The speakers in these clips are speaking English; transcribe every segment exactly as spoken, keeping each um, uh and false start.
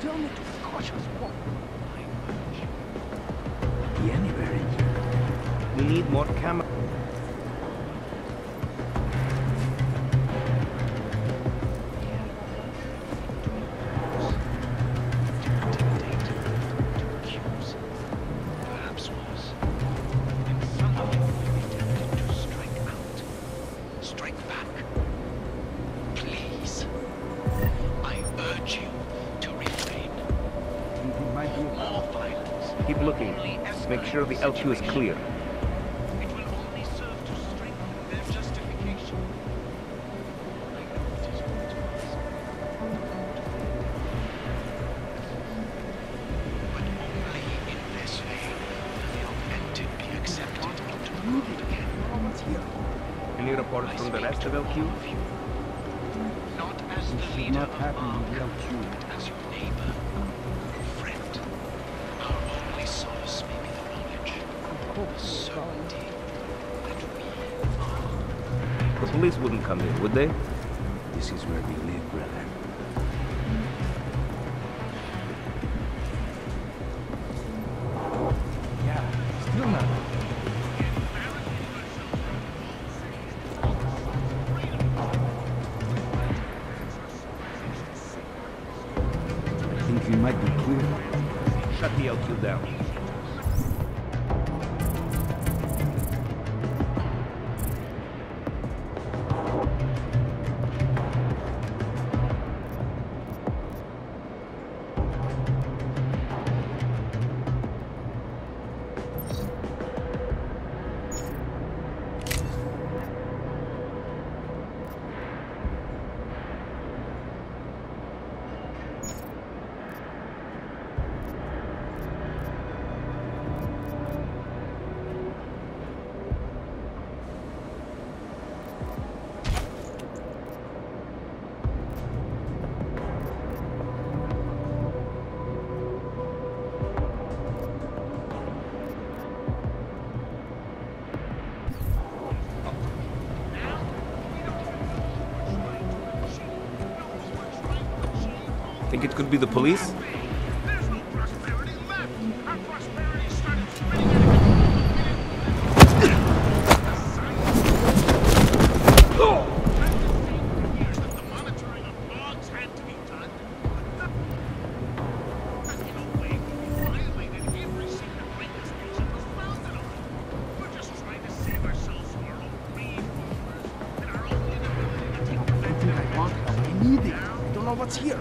tell me to cautious walk. Be anywhere in here. We need more cameras. L two is clear. It will only serve to strengthen their justification. I know it is going to happen. But only in this way will the augmented be accepted into the world again. Any reports from the rest of L Q? Not as the leader of Ark, but as your neighbor. The police wouldn't come here, would they? This is where we live, brother. Think it could be the police? There's no prosperity left. Our prosperity started turning years that the monitoring of logs had to be done. In a way we violated every single right this nation was founded on. We're just trying to save ourselves from our own greed and our own inability to take back their I need it. I don't know what's here.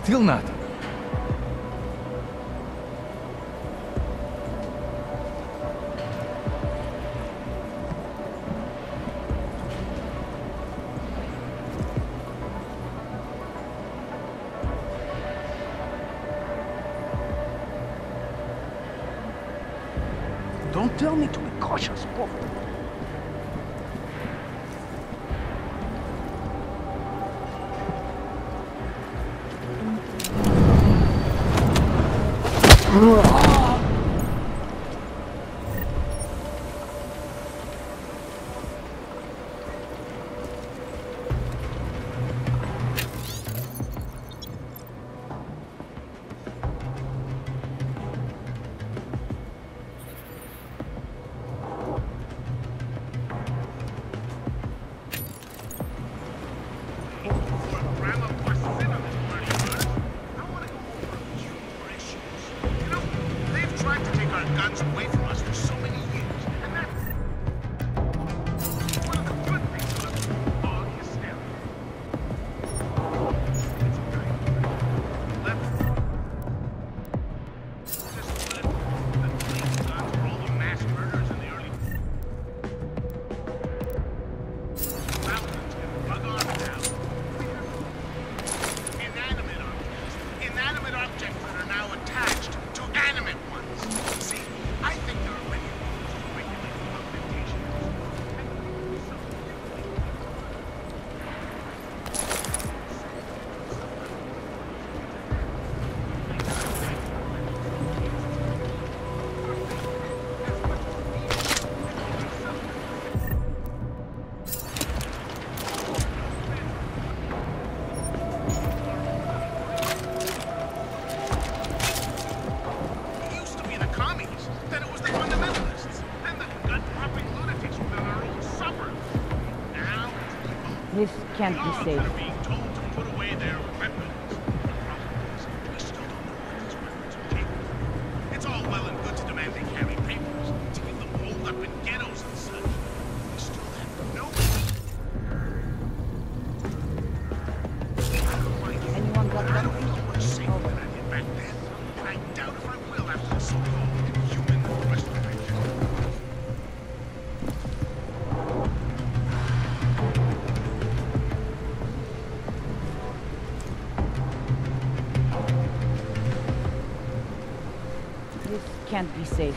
Still not. Don't tell me to be cautious, Bob. Cinnamon, I want to go over you for issues, you know? can't be safe. Are being told to put away their weapons. The problem is, they still don't know where these weapons are taken. It's all well and good to demand they carry papers, to get them rolled up in ghettos and such. They still have no clue. Anyone got that? I don't think you were safe when I did back then, and I doubt if I will after the so-called. Can't be safe.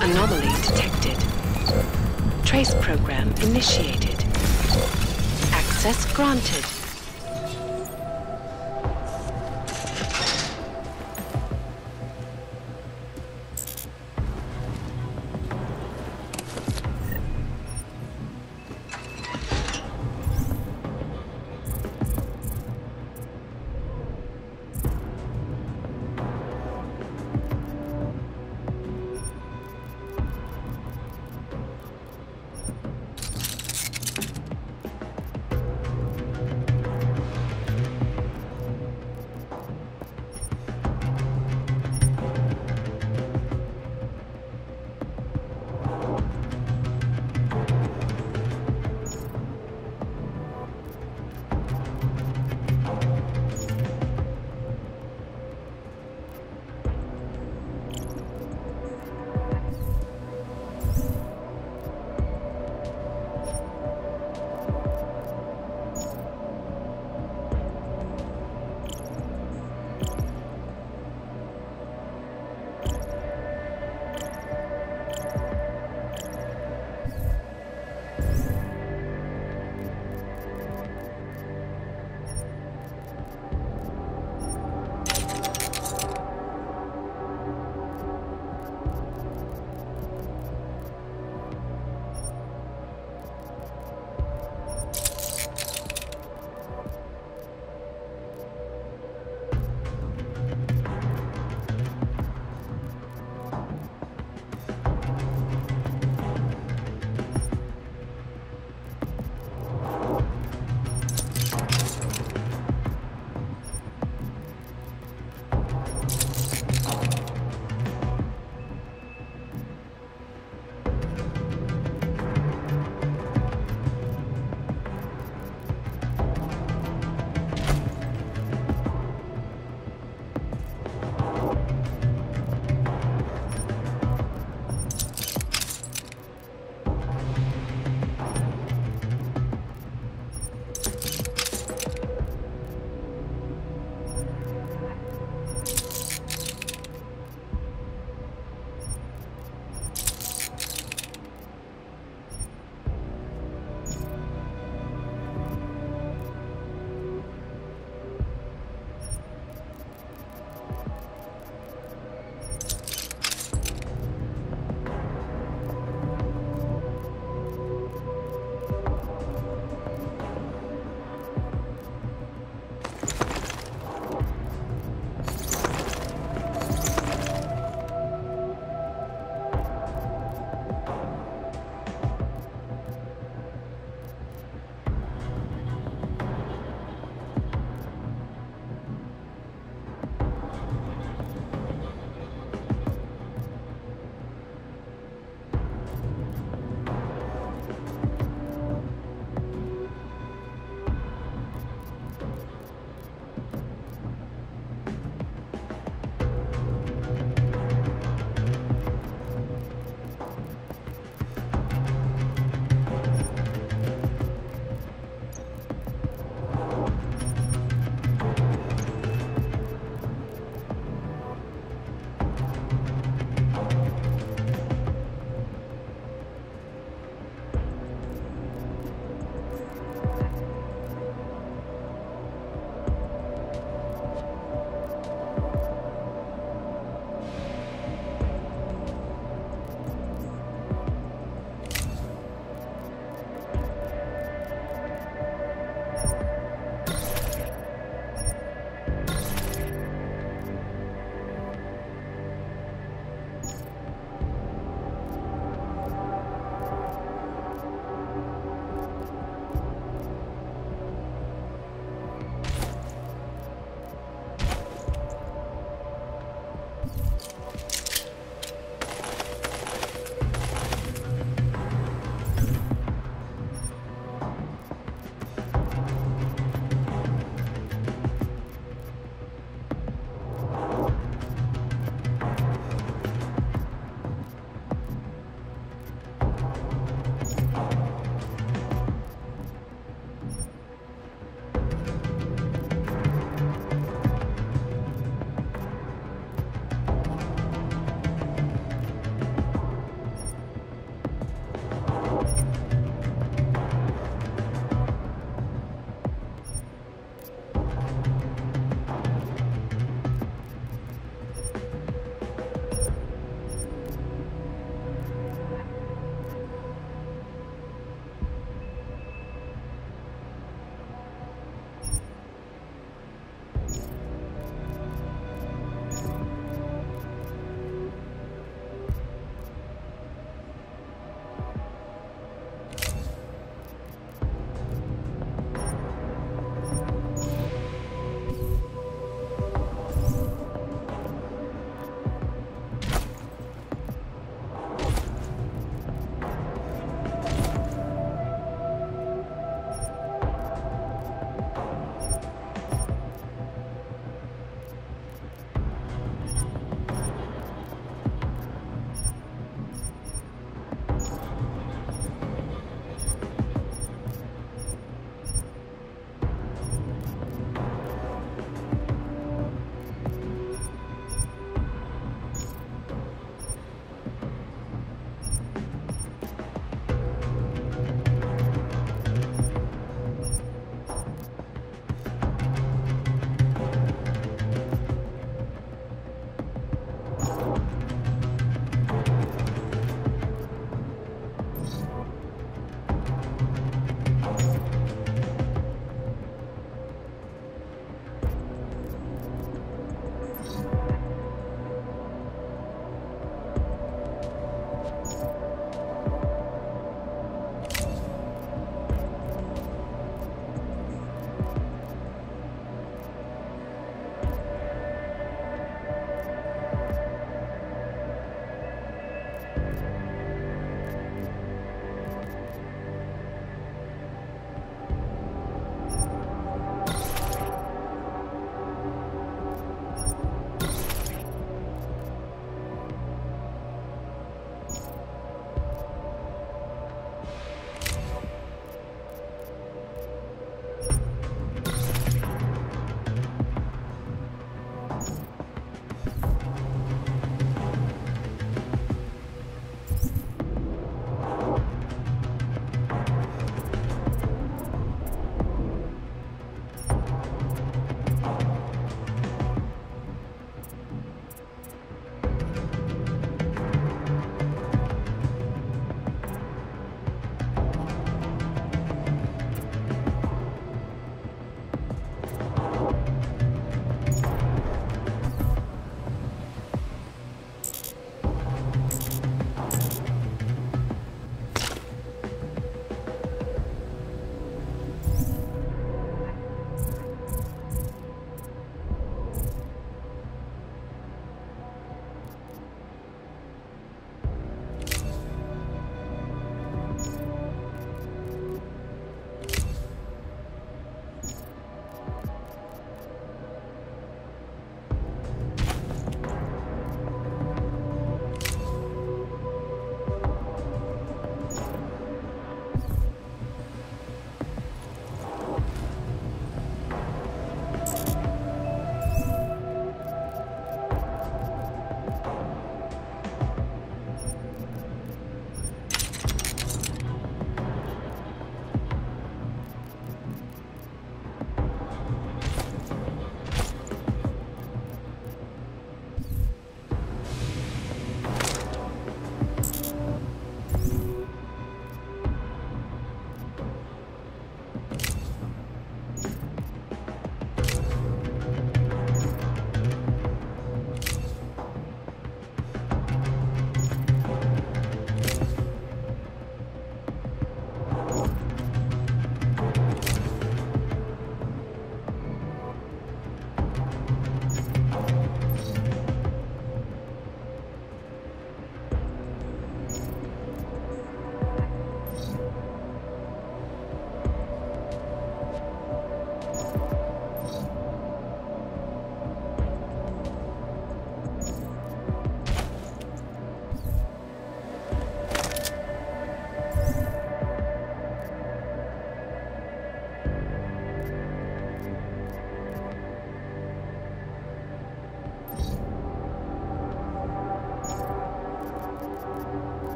Anomaly detected. Trace program initiated. Access granted.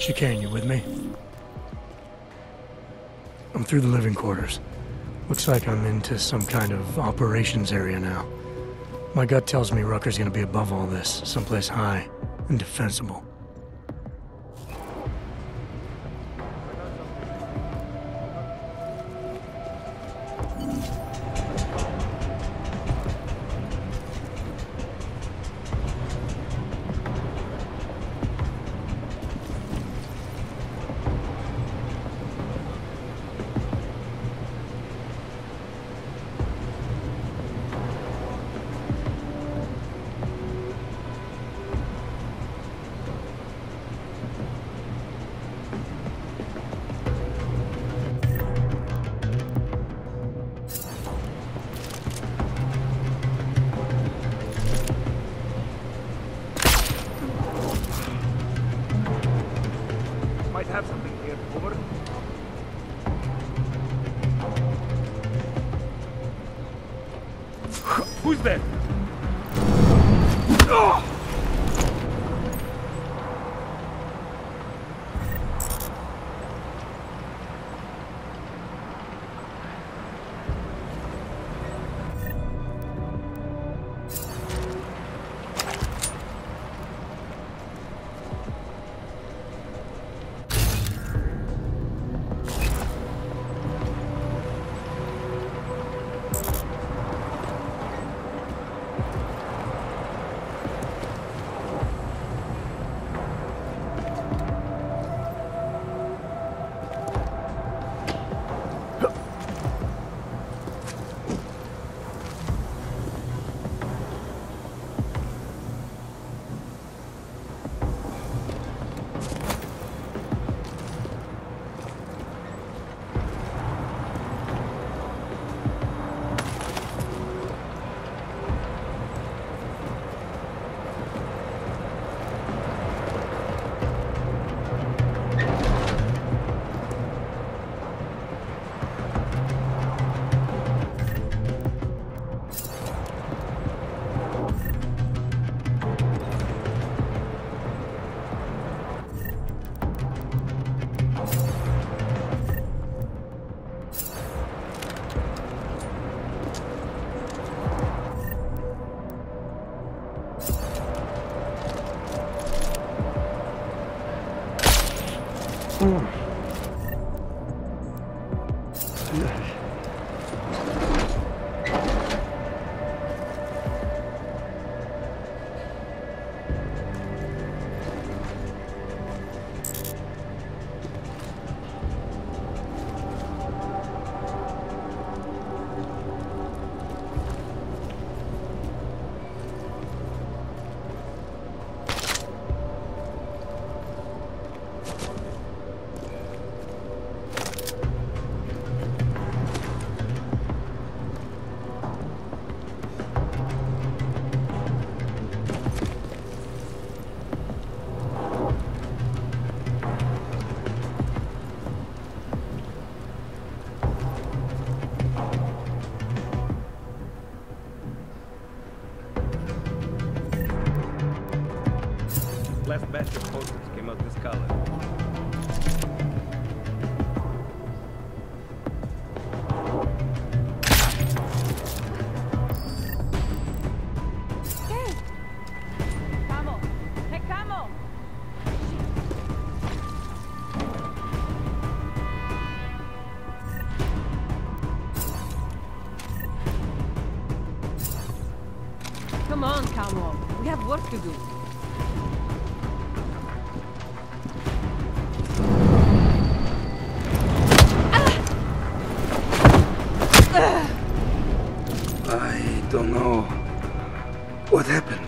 Chikane, you with me? I'm through the living quarters. Looks like I'm into some kind of operations area now. My gut tells me Rucker's gonna be above all this, someplace high and defensible. To do. I don't know what happened.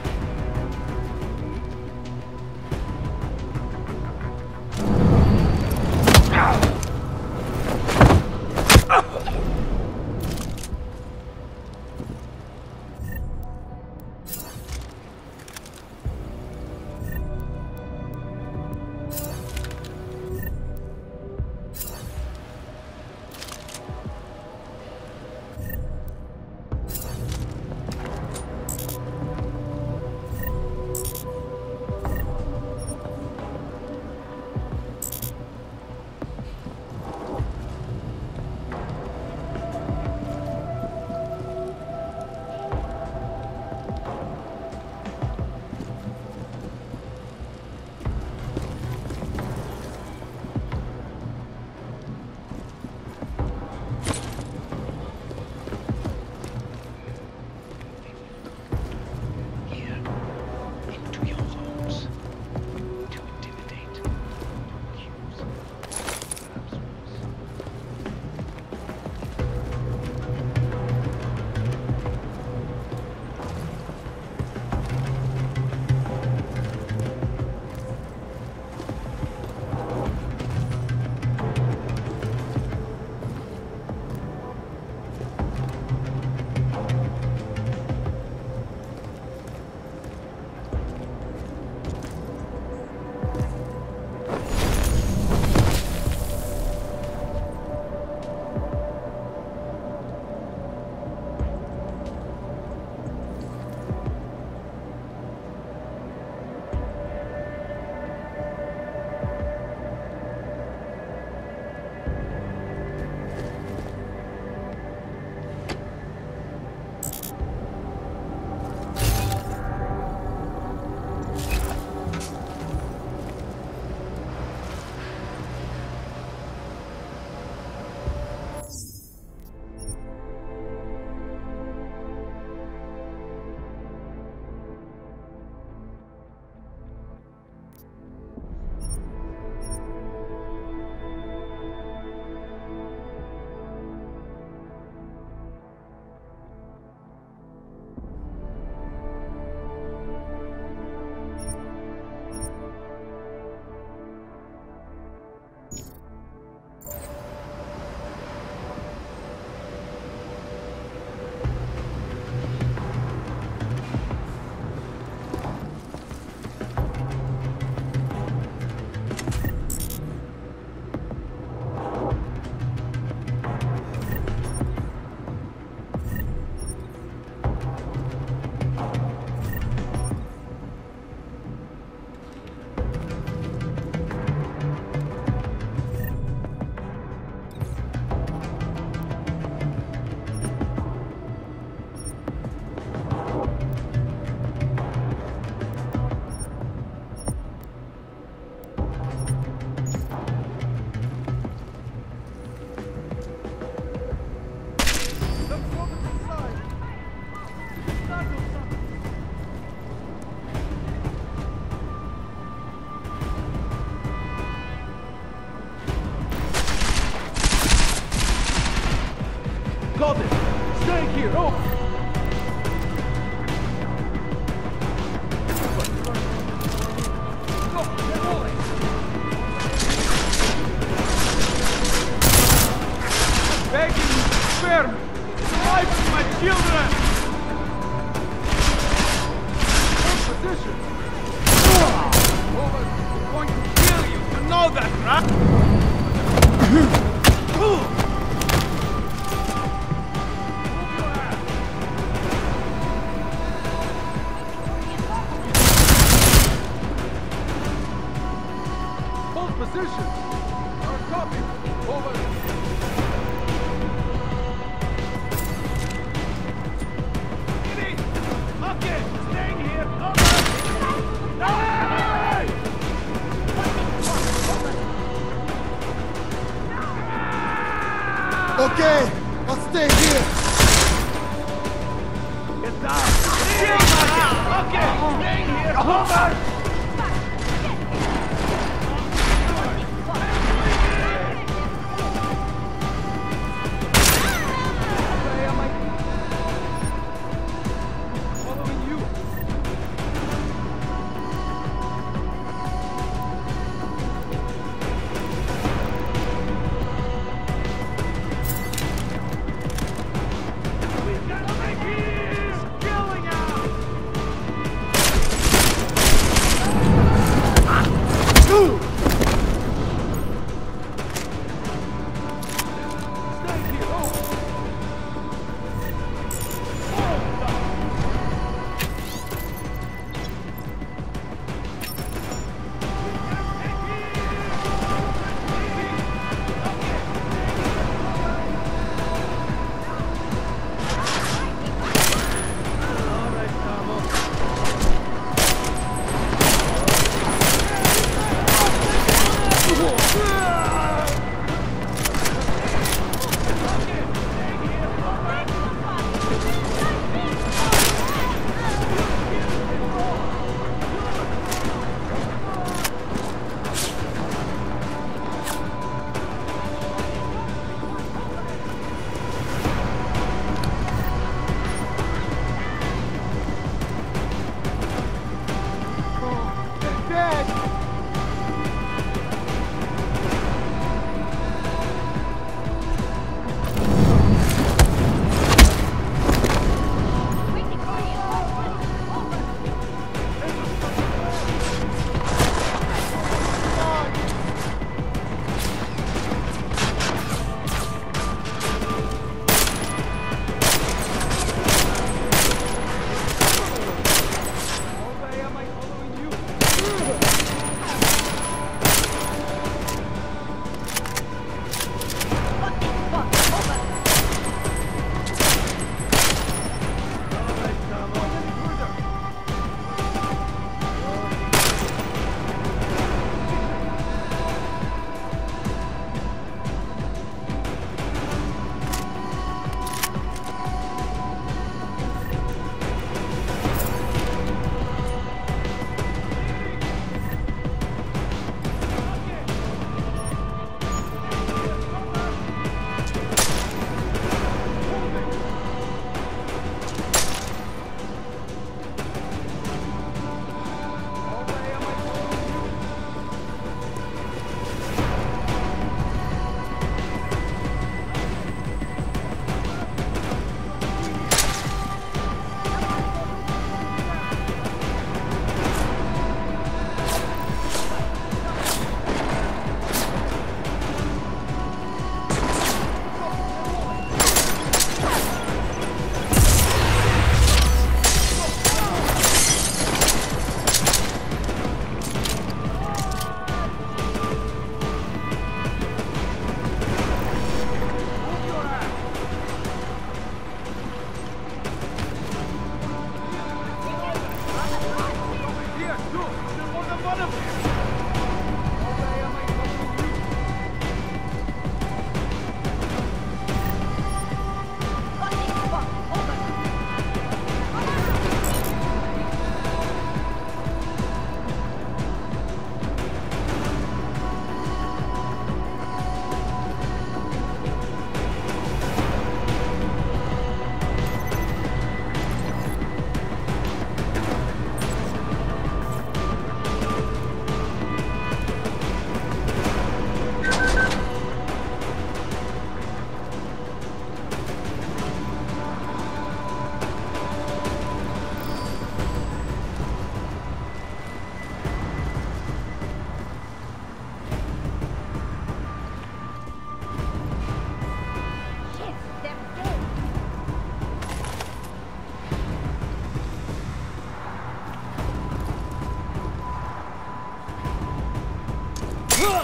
Shit,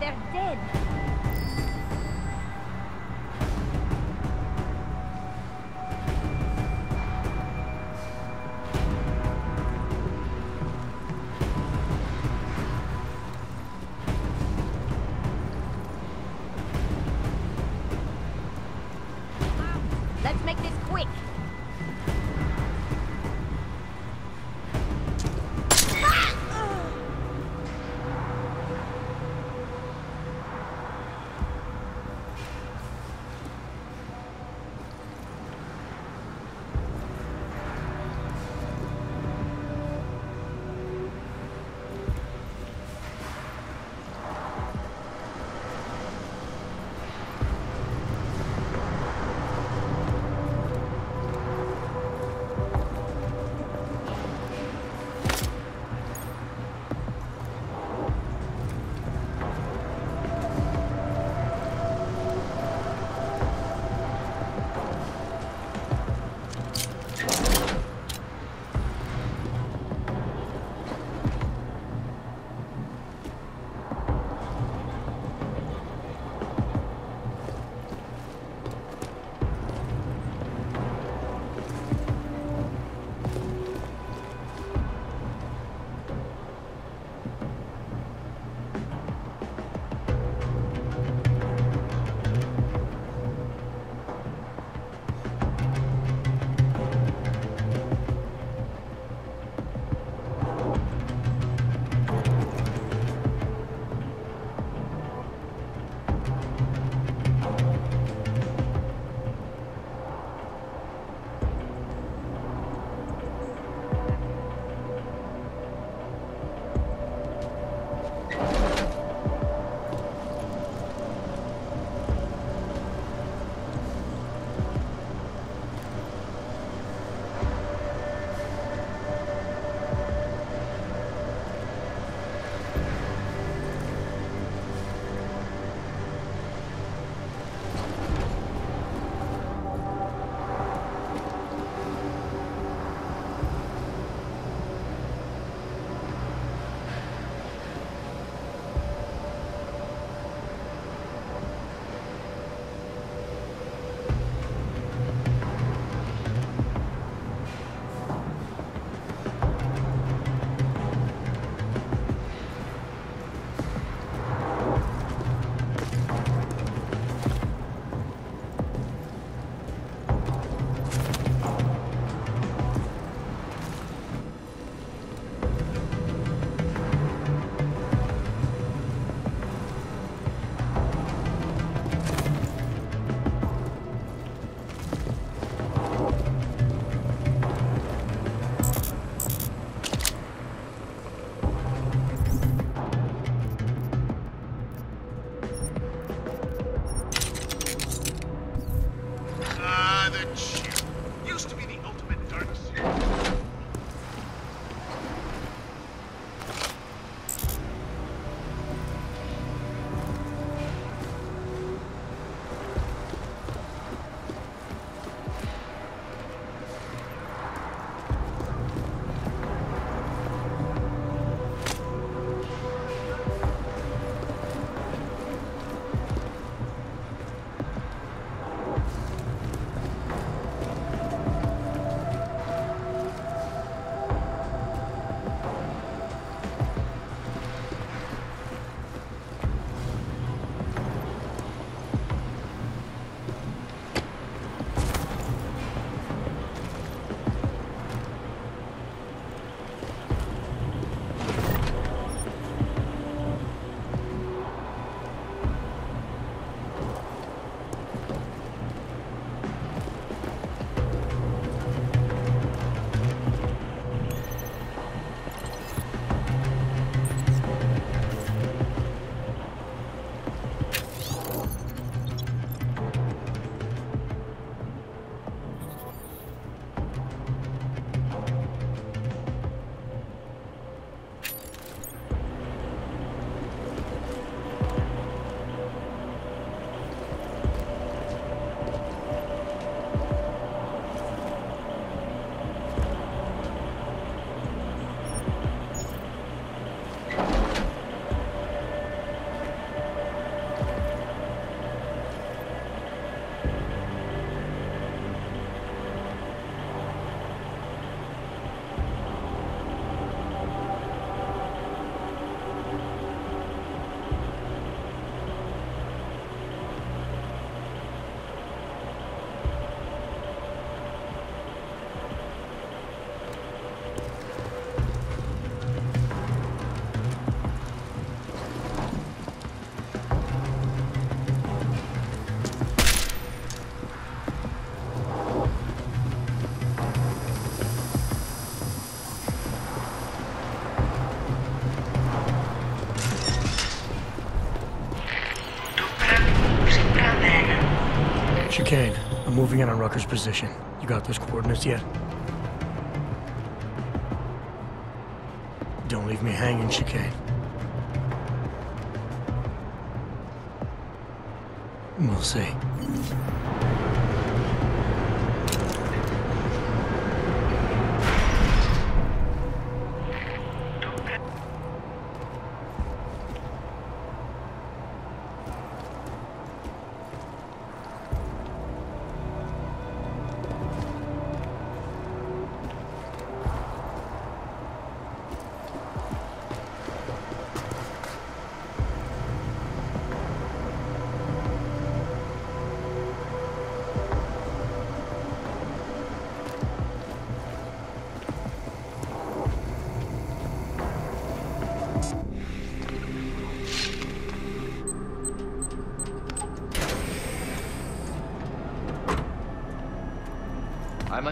they're dead. moving in on Rucker's position. You got those coordinates yet? Don't leave me hanging, Chikane. We'll see.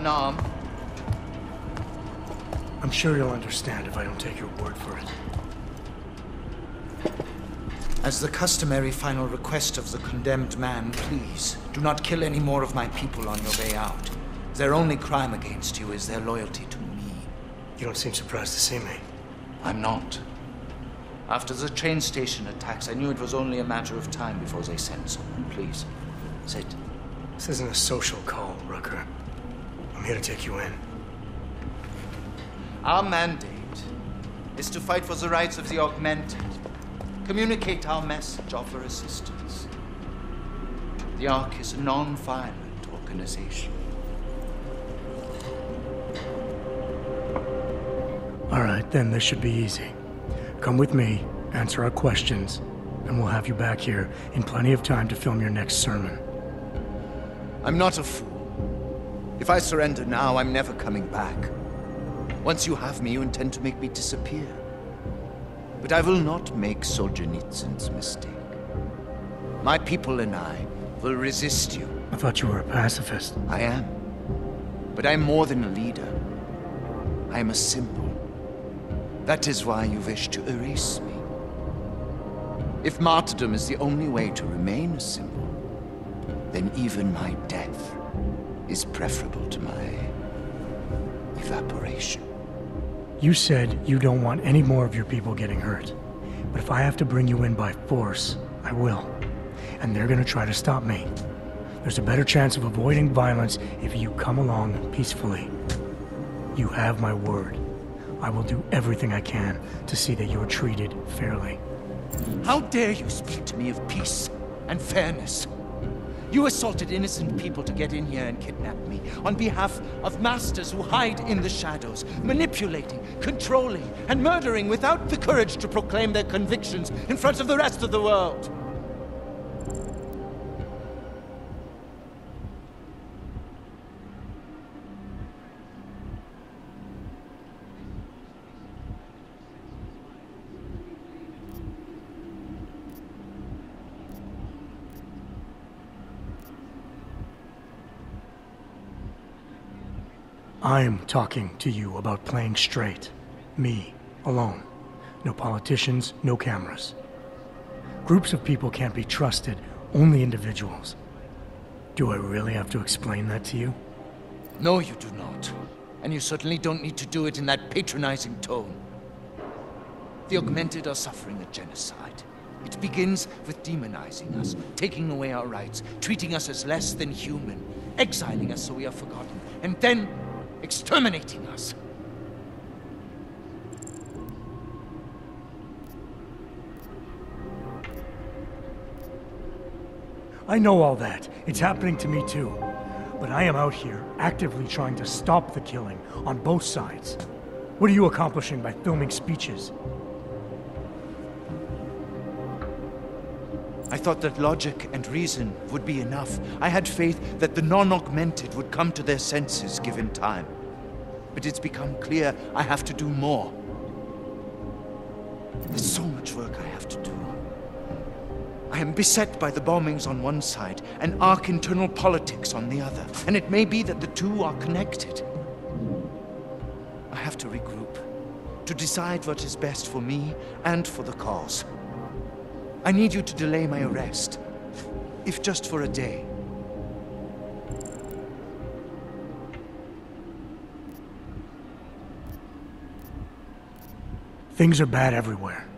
Nom. I'm sure you'll understand if I don't take your word for it. As the customary final request of the condemned man, please, do not kill any more of my people on your way out. Their only crime against you is their loyalty to me. You don't seem surprised to see me. I'm not. After the train station attacks, I knew it was only a matter of time before they sent someone. Please, sit. This isn't a social call, Rucker. I'm here to take you in. Our mandate is to fight for the rights of the augmented, communicate our message, offer assistance. The Ark is a non-violent organization. All right, then this should be easy. Come with me, answer our questions, and we'll have you back here in plenty of time to film your next sermon. I'm not a fool. If I surrender now, I'm never coming back. Once you have me, you intend to make me disappear. But I will not make Solzhenitsyn's mistake. My people and I will resist you. I thought you were a pacifist. I am. But I'm more than a leader. I am a symbol. That is why you wish to erase me. If martyrdom is the only way to remain a symbol, then even my death is preferable to my evaporation. You said you don't want any more of your people getting hurt. But if I have to bring you in by force, I will. And they're gonna try to stop me. There's a better chance of avoiding violence if you come along peacefully. You have my word. I will do everything I can to see that you are treated fairly. How dare you speak to me of peace and fairness? You assaulted innocent people to get in here and kidnap me, on behalf of masters who hide in the shadows, manipulating, controlling, and murdering without the courage to proclaim their convictions in front of the rest of the world. I'm talking to you about playing straight. Me, alone. No politicians, no cameras. Groups of people can't be trusted, only individuals. Do I really have to explain that to you? No, you do not. And you certainly don't need to do it in that patronizing tone. The augmented are suffering a genocide. It begins with demonizing us, taking away our rights, treating us as less than human, exiling us so we are forgotten, and then exterminating us. I know all that. It's happening to me too. But I am out here actively trying to stop the killing on both sides. What are you accomplishing by filming speeches? I thought that logic and reason would be enough. I had faith that the non-augmented would come to their senses given time. But it's become clear I have to do more. There's so much work I have to do. I am beset by the bombings on one side and Ark internal politics on the other. And it may be that the two are connected. I have to regroup, to decide what is best for me and for the cause. I need you to delay my arrest, if just for a day. Things are bad everywhere.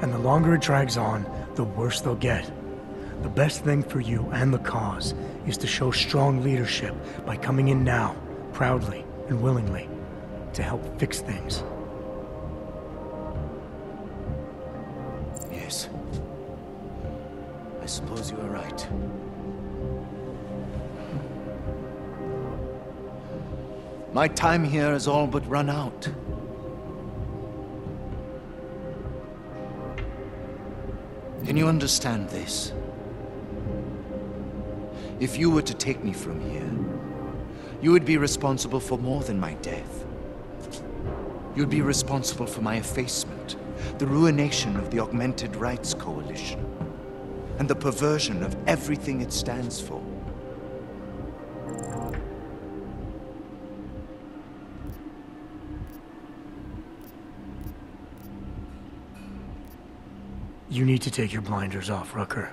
And the longer it drags on, the worse they'll get. The best thing for you and the cause is to show strong leadership by coming in now, proudly and willingly, to help fix things. Yes. I suppose you are right. My time here is all but run out. Can you understand this? If you were to take me from here, you would be responsible for more than my death. You'd be responsible for my effacement, the ruination of the Augmented Rights Coalition, and the perversion of everything it stands for. You need to take your blinders off, Rucker.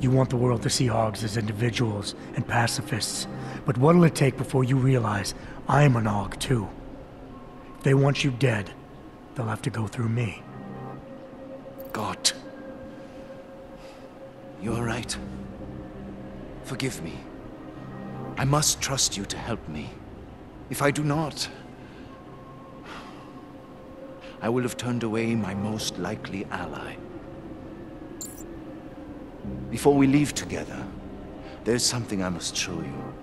You want the world to see hogs as individuals and pacifists, but what'll it take before you realize I'm an hog too? If they want you dead, they'll have to go through me. God. You're right. Forgive me. I must trust you to help me. If I do not, I will have turned away my most likely ally. Before we leave together, there's something I must show you.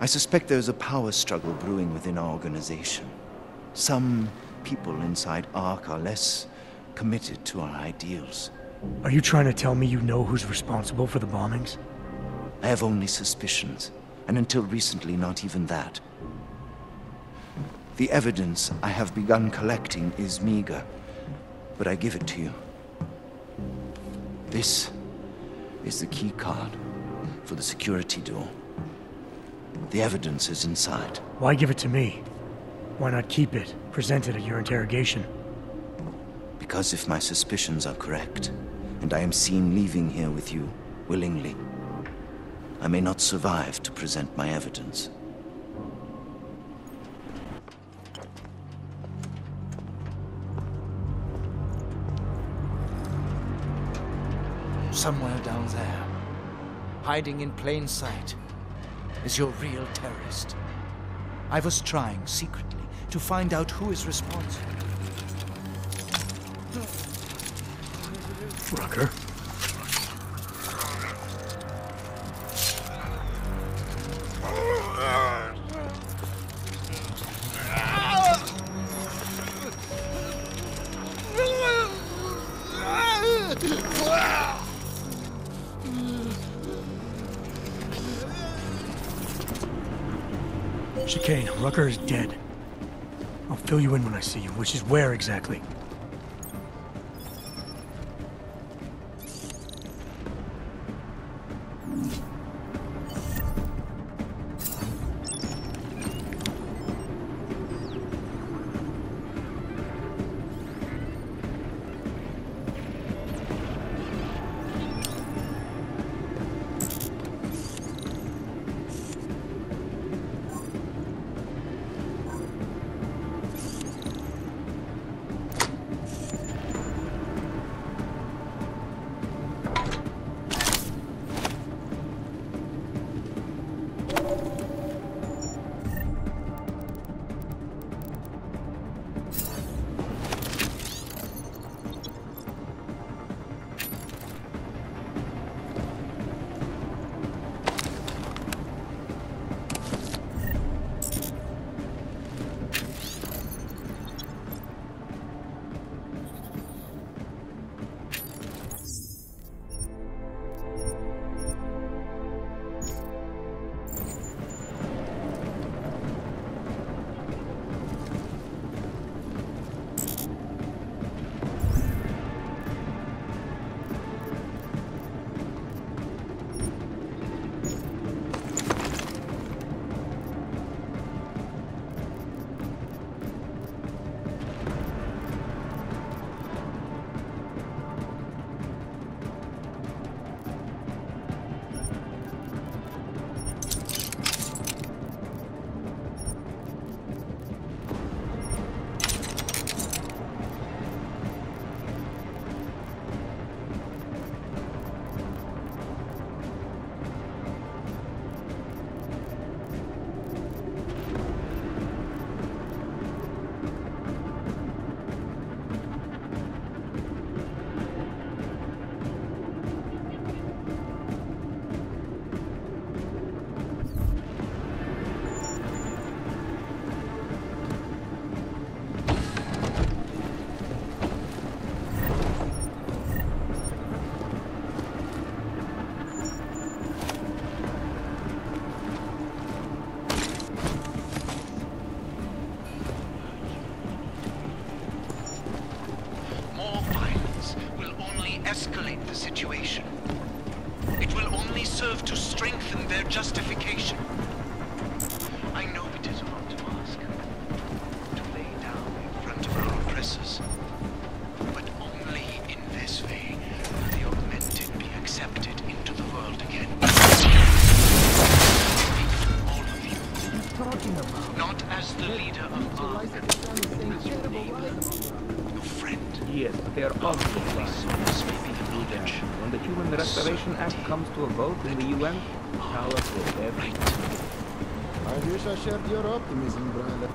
I suspect there's a power struggle brewing within our organization. Some people inside Ark are less committed to our ideals. Are you trying to tell me you know who's responsible for the bombings? I have only suspicions, and until recently, not even that. The evidence I have begun collecting is meager, but I give it to you. This is the key card for the security door. The evidence is inside. Why give it to me? Why not keep it, present it at your interrogation? Because if my suspicions are correct, and I am seen leaving here with you willingly, I may not survive to present my evidence. Somewhere down there, hiding in plain sight, is your real terrorist. I was trying, secretly, to find out who is responsible. Rucker? Chikane, Rucker is dead. I'll fill you in when I see you, which is where exactly? justification. I know it is wrong to ask, to lay down in front of our oppressors, but only in this way will the augmented be accepted into the world again. All of you. What are you talking about? Not as the leader of Ark, but as your neighbor, your friend. Yes, but they are obviously souls may be the knowledge. When the Human Restoration Act comes to a vote in the U N, Alice will have right. I wish I shared your optimism, brother.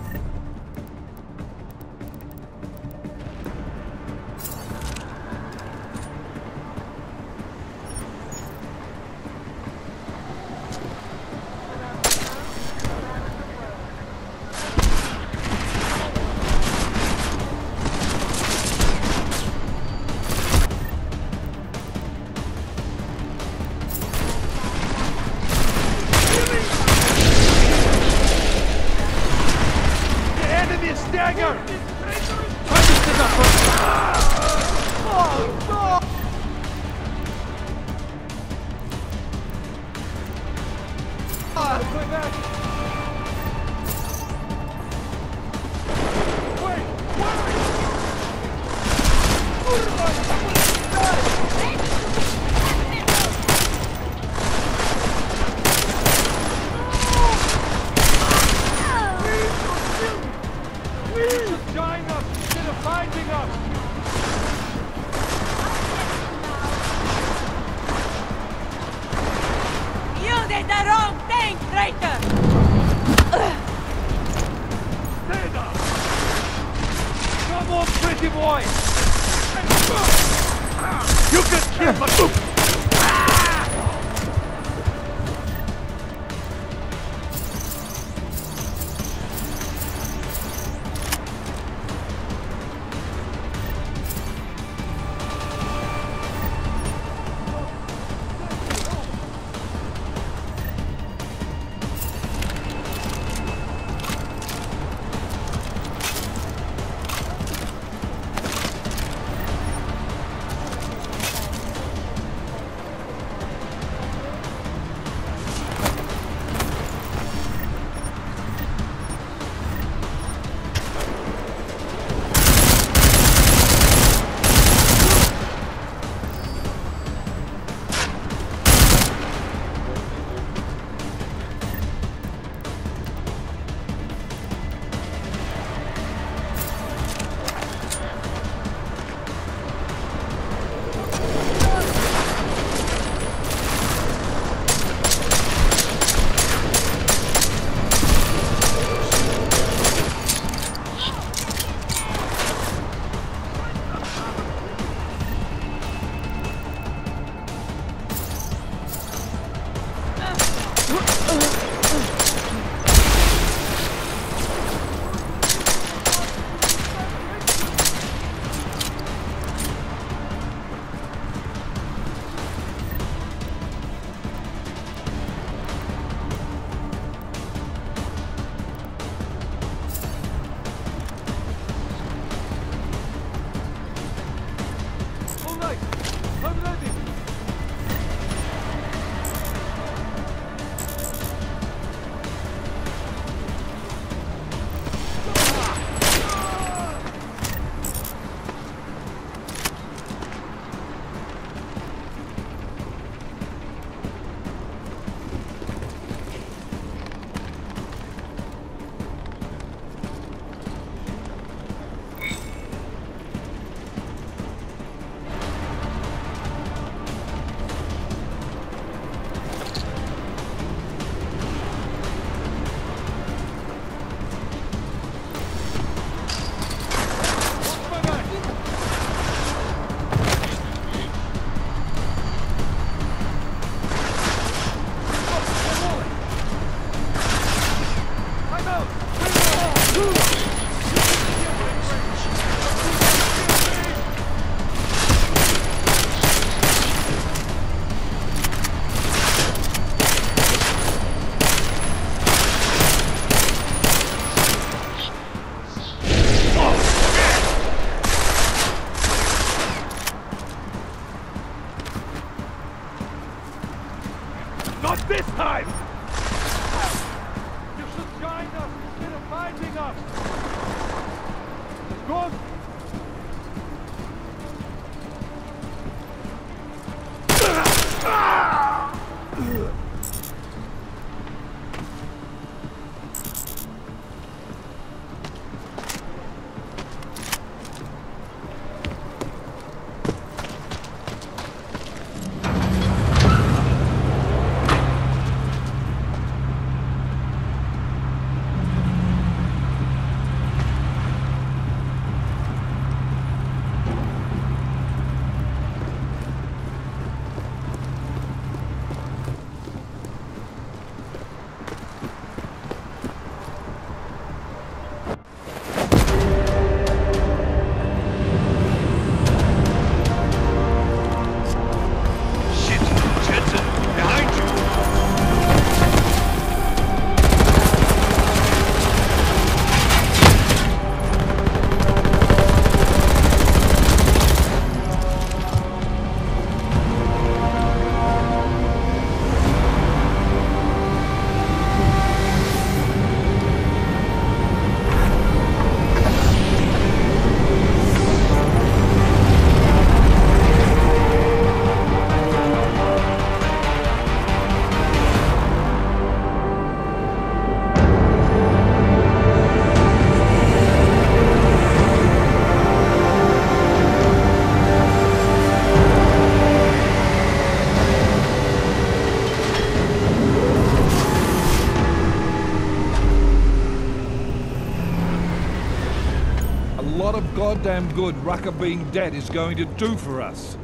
Damn good Rucker being dead is going to do for us.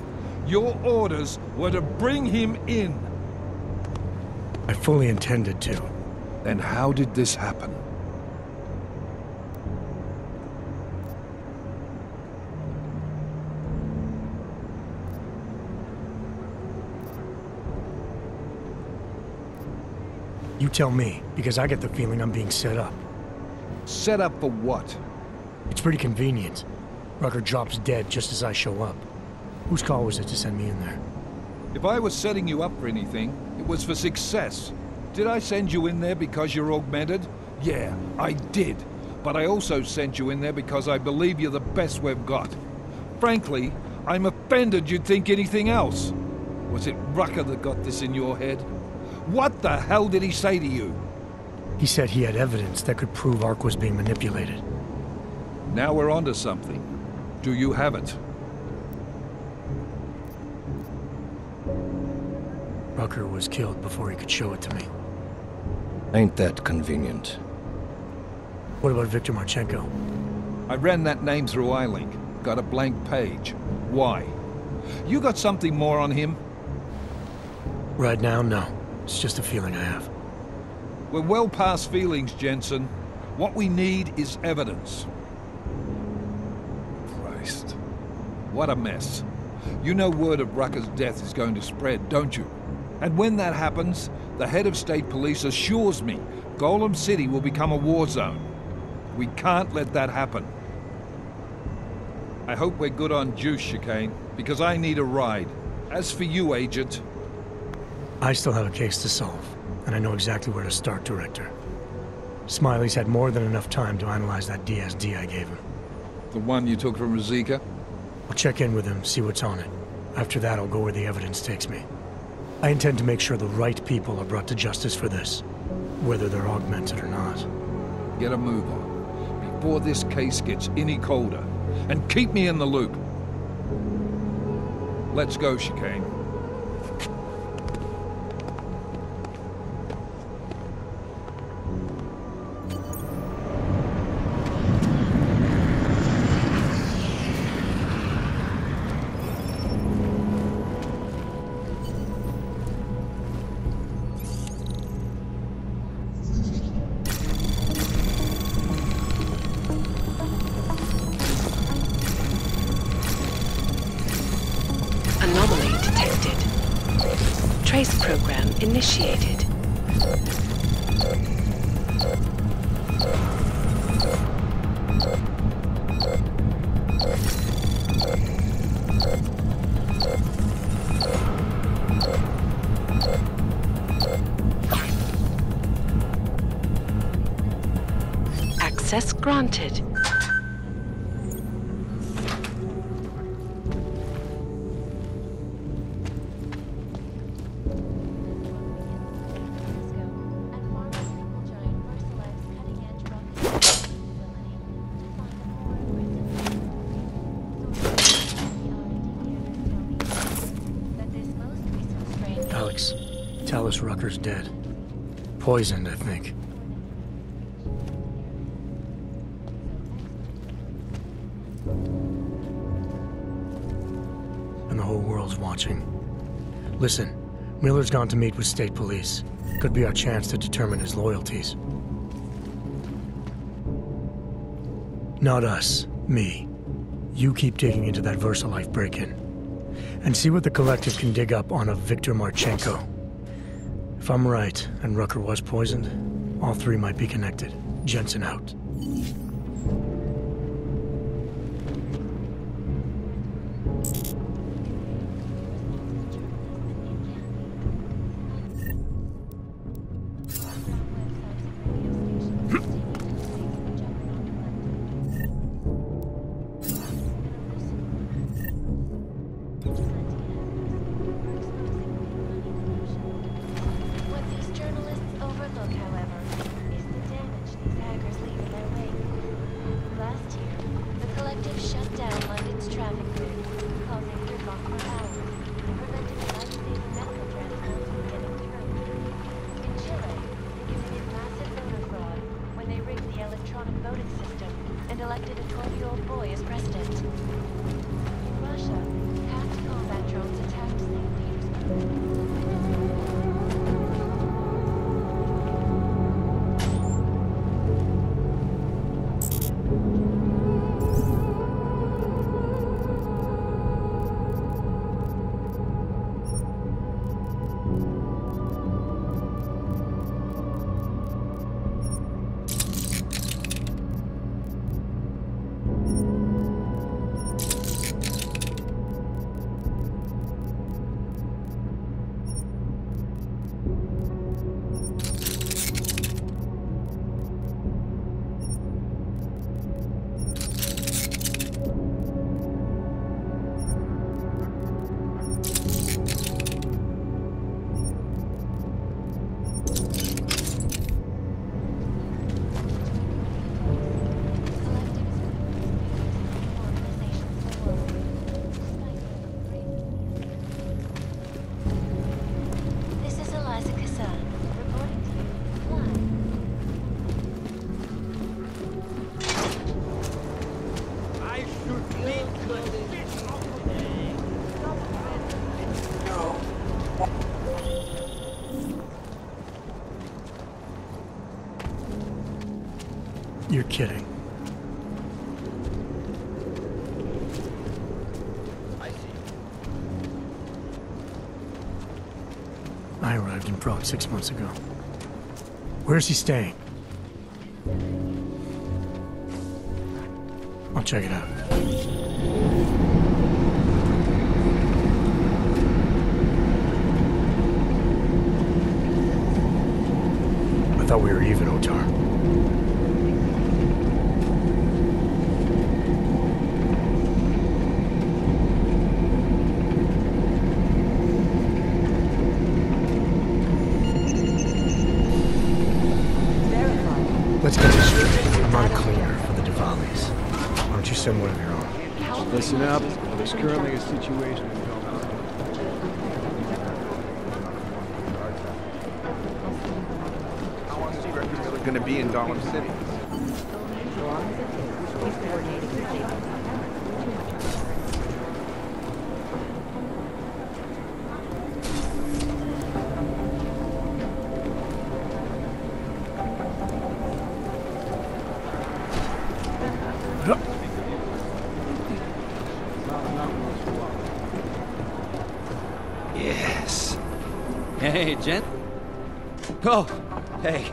Your orders were to bring him in. I fully intended to. Then how did this happen? You tell me, because I get the feeling I'm being set up. Set up for what? It's pretty convenient. Rucker drops dead just as I show up. Whose call was it to send me in there? If I was setting you up for anything, it was for success. Did I send you in there because you're augmented? Yeah, I did. But I also sent you in there because I believe you're the best we've got. Frankly, I'm offended you'd think anything else. Was it Rucker that got this in your head? What the hell did he say to you? He said he had evidence that could prove Ark was being manipulated. Now we're onto something. Do you have it? Rucker was killed before he could show it to me. Ain't that convenient. What about Victor Marchenko? I ran that name through iLink. Got a blank page. Why? You got something more on him? Right now, no. It's just a feeling I have. We're well past feelings, Jensen. What we need is evidence. What a mess. You know word of Rucker's death is going to spread, don't you? And when that happens, the head of state police assures me Golem City will become a war zone. We can't let that happen. I hope we're good on juice, Chikane, because I need a ride. As for you, Agent... I still have a case to solve, and I know exactly where to start, Director. Smiley's had more than enough time to analyze that D S D I gave him. The one you took from Razika? I'll check in with him, see what's on it. After that, I'll go where the evidence takes me. I intend to make sure the right people are brought to justice for this, whether they're augmented or not. Get a move on, before this case gets any colder. And keep me in the loop. Let's go, Chikane. Access granted. Max. Tell us Rucker's dead. Poisoned, I think. And the whole world's watching. Listen, Miller's gone to meet with state police. Could be our chance to determine his loyalties. Not us. Me. You keep digging into that VersaLife break-in. And see what the Collective can dig up on a Victor Marchenko. If I'm right, and Rucker was poisoned, all three might be connected. Jensen out. You're kidding. I see. I arrived in Prague six months ago. Where's he staying? I'll check it out. I thought we were even, Otar. Listen up. There's currently a situation in Golem. How long is Director Miller going to be in Golem City? Hey, Jen? Oh, hey.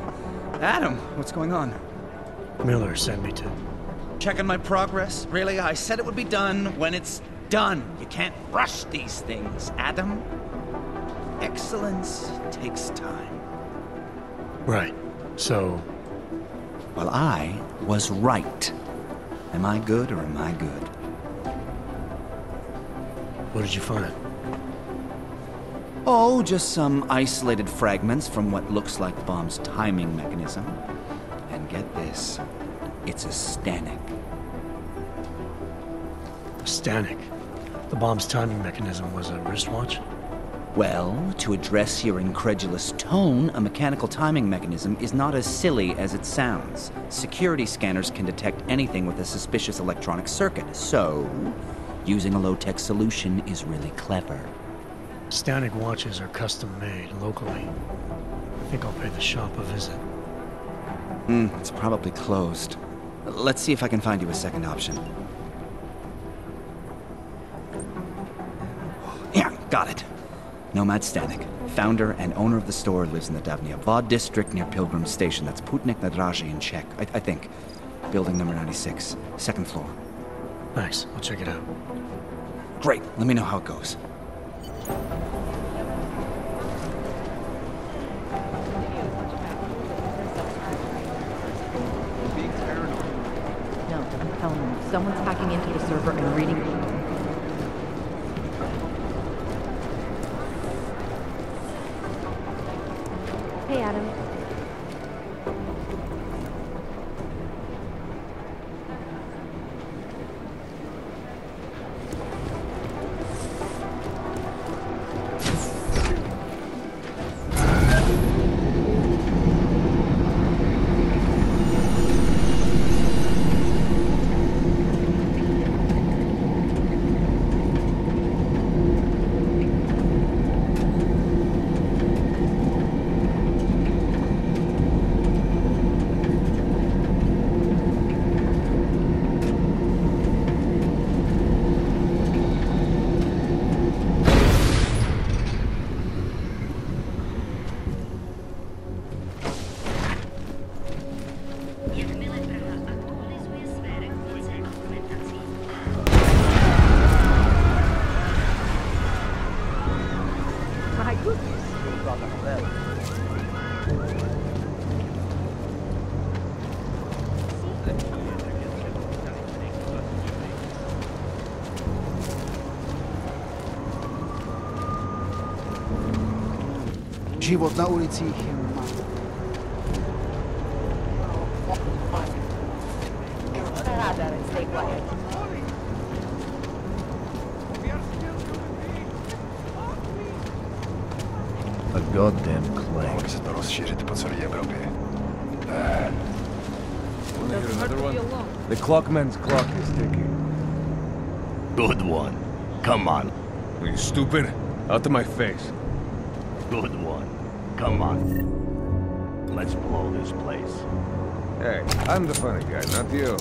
Adam, what's going on? Miller sent me to... check on my progress? Really? I said it would be done when it's done. You can't rush these things, Adam. Excellence takes time. Right. So... well, I was right. Am I good or am I good? What did you find? Oh, just some isolated fragments from what looks like the bomb's timing mechanism. And get this, it's a Stannic. A Stannic? The bomb's timing mechanism was a wristwatch? Well, to address your incredulous tone, a mechanical timing mechanism is not as silly as it sounds. Security scanners can detect anything with a suspicious electronic circuit, so using a low-tech solution is really clever. Stannic watches are custom-made locally. I think I'll pay the shop a visit. Hmm, it's probably closed. Let's see if I can find you a second option. Yeah, got it. Nomad Stanek, founder and owner of the store, lives in the Davnia Vod district near Pilgrim Station. That's Putnik Nadrazi in Czech, I, I think. Building number ninety-six, second floor. Thanks, I'll check it out. Great, let me know how it goes. No, I'm telling you, someone's hacking into the server and reading people. Hey, Adam. Живот на улице и херма. Улица на расширит по царь Европе. Да. The clockman's clock is ticking. Good one. Come on. Are you stupid? Out of my face. Good one. Come on. Let's blow this place. Hey, I'm the funny guy, not you.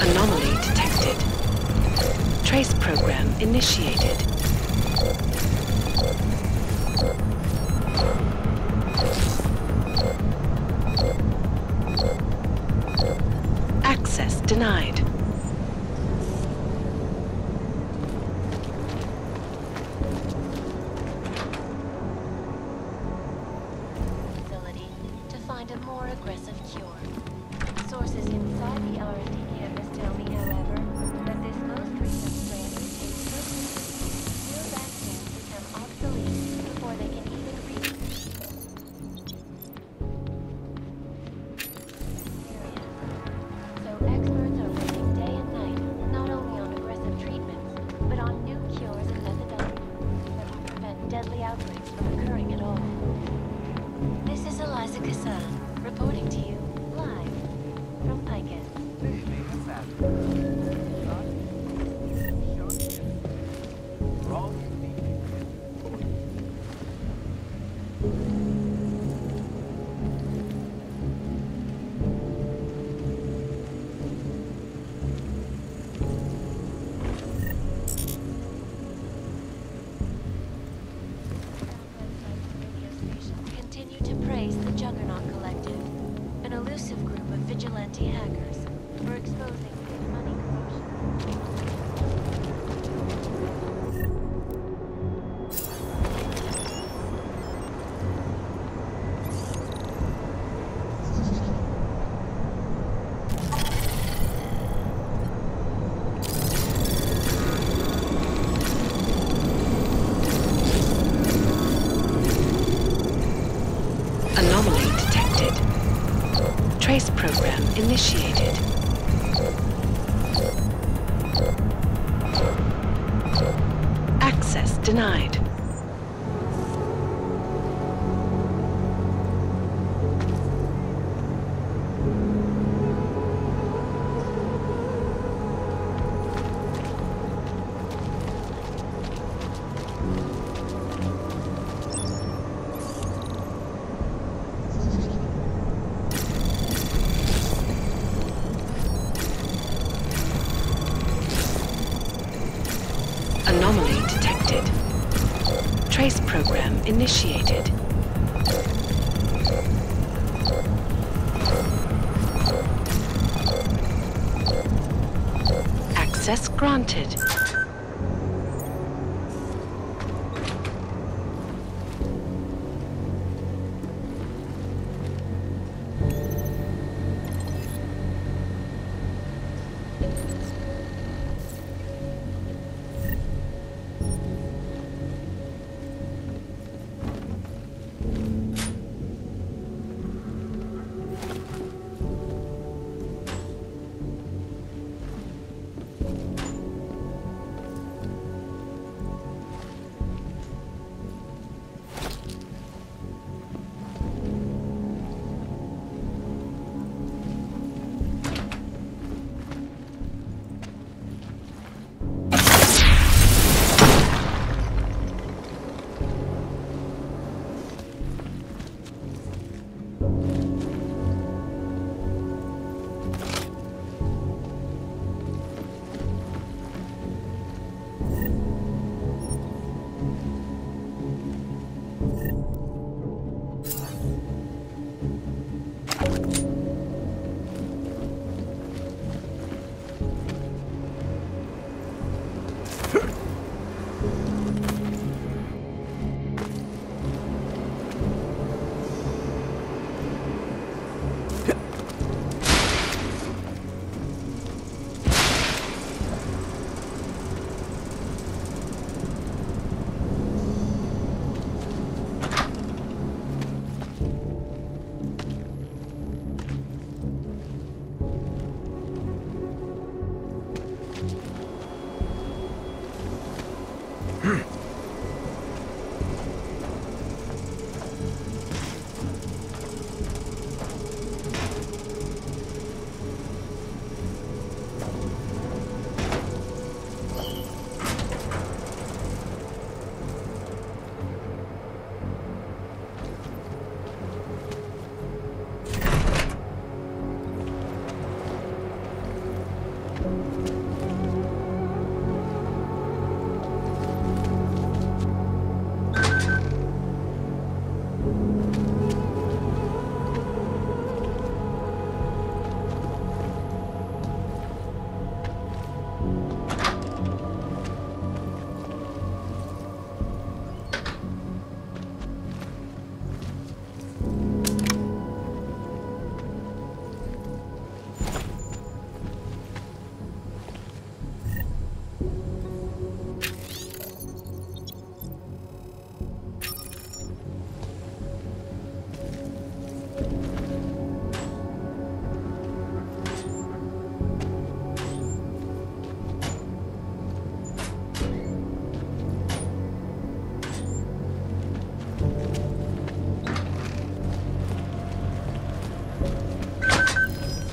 Anomaly detected. initiated. Access denied. Initiated. Access denied. Initiated. Access granted.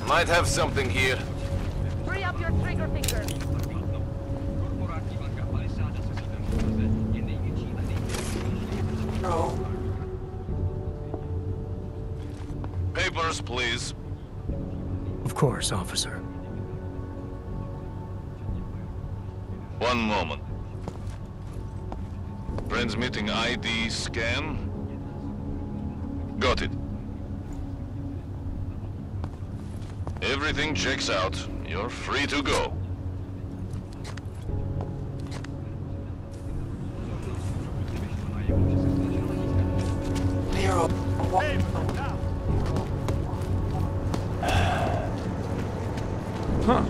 Might have something here. Free up your trigger finger. Oh. Papers, please. Of course, officer. One moment. Transmitting I D scan. Got it. Everything checks out. You're free to go. Huh.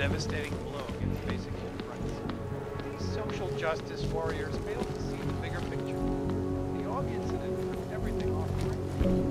devastating blow against basic human rights. These social justice warriors fail to see the bigger picture. The audience incident took everything off the record.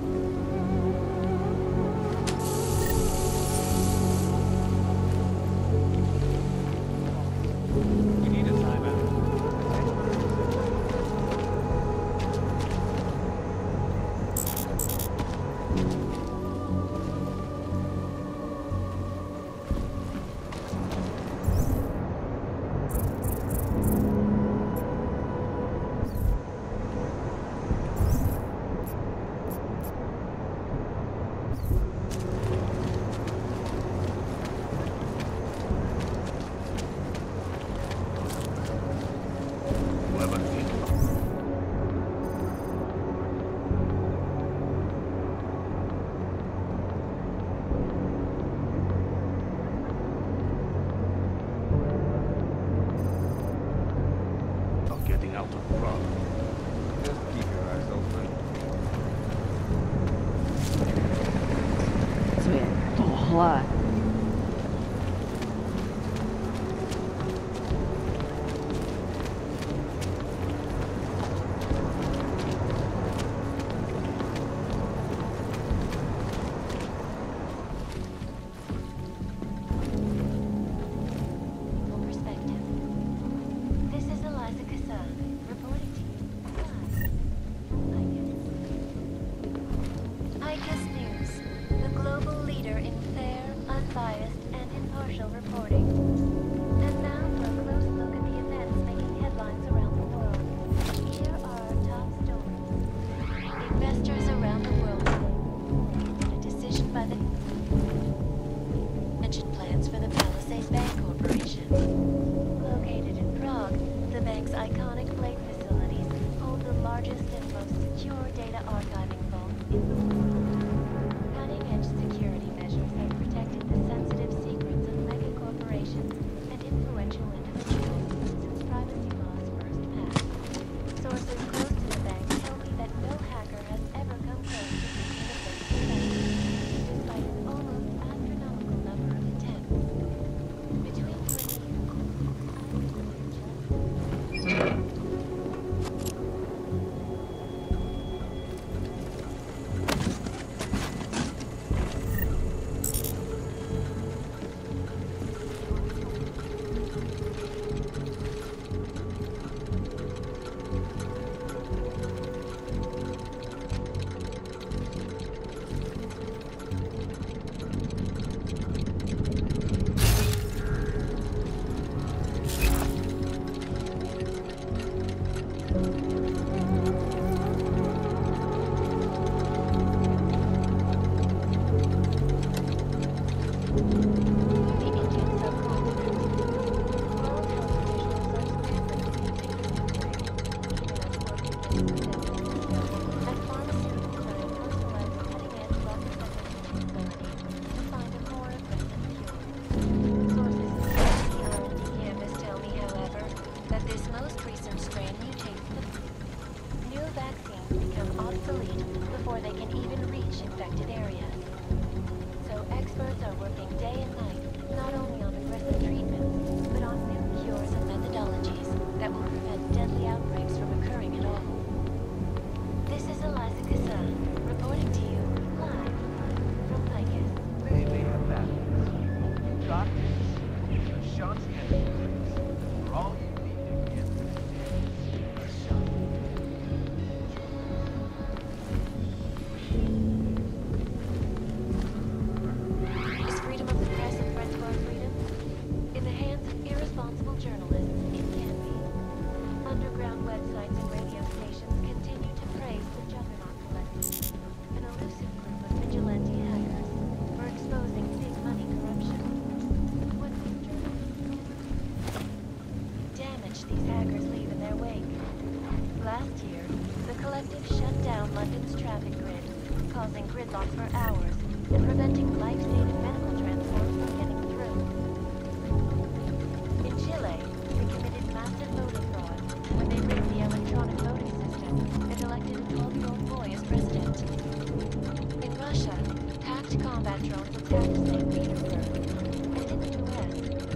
Combat drones attacked Saint Petersburg, and in the U S,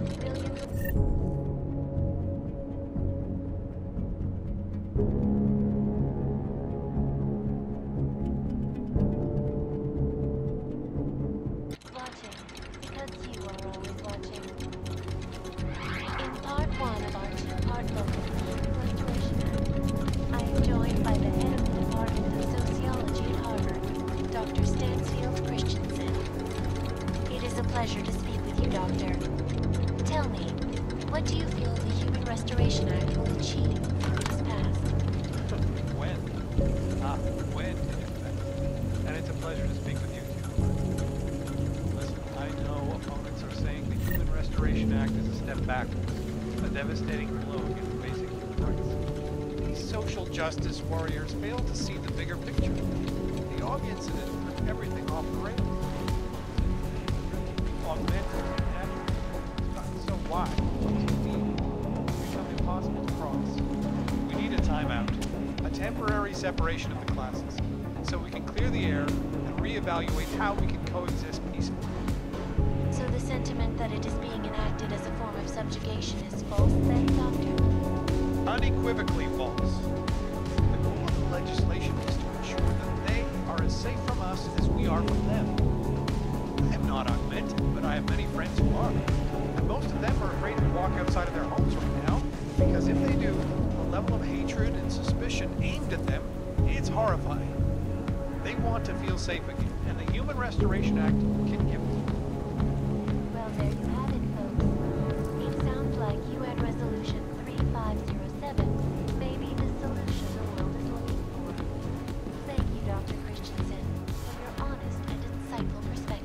pleasure to speak with you, Doctor. Tell me, what do you feel the Human Restoration Act will achieve when it's passed? When? Ah, when, in fact. And it's a pleasure to speak with you, too. Listen, I know opponents are saying the Human Restoration Act is a step backwards, a devastating blow against basic human rights. These social justice warriors fail to see the bigger picture. The audience in it put everything off the rails. Augmented Rights gotten so wide, it's become impossible to cross. We need a timeout, a temporary separation of the classes, so we can clear the air and reevaluate how we can coexist peacefully. So the sentiment that it is being enacted as a form of subjugation is false then, Doctor? Unequivocally false. The goal of the legislation is to ensure that they are as safe from us as we are from them. I'm not augmented, but I have many friends who are. And most of them are afraid to walk outside of their homes right now, because if they do, the level of hatred and suspicion aimed at them, it's horrifying. They want to feel safe again, and the Human Restoration Act can give it to them. Well, there you have it, folks. It sounds like you had Resolution three five zero seven may be the solution the world is looking for. Thank you, Doctor Christensen, for your honest and insightful perspective.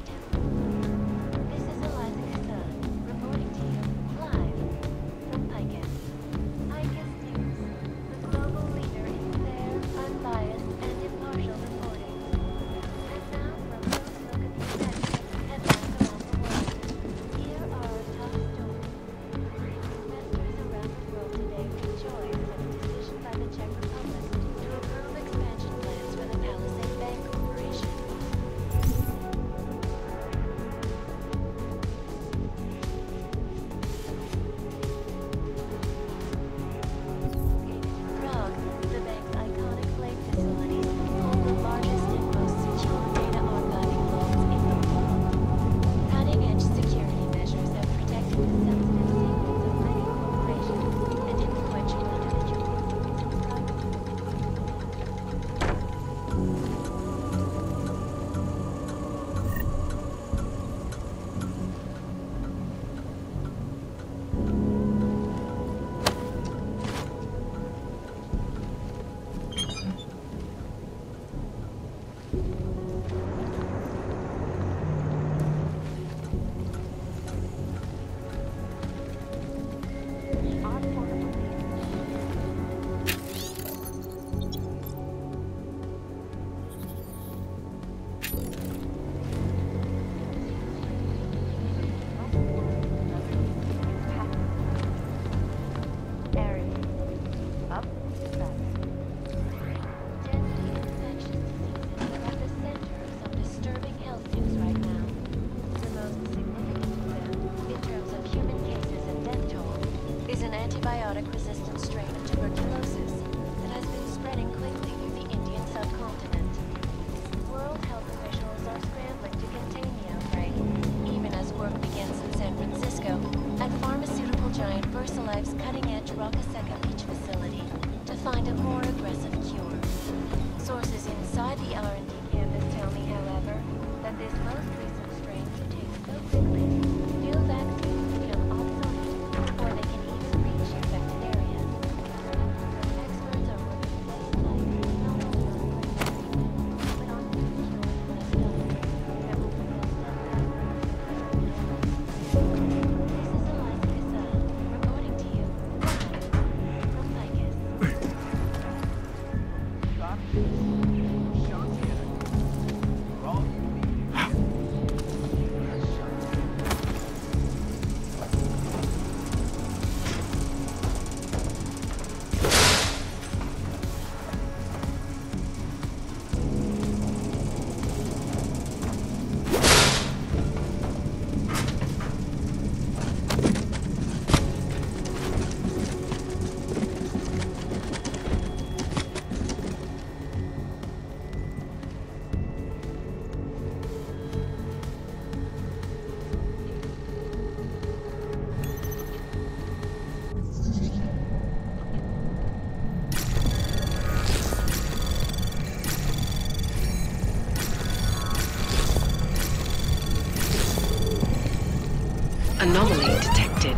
Anomaly detected.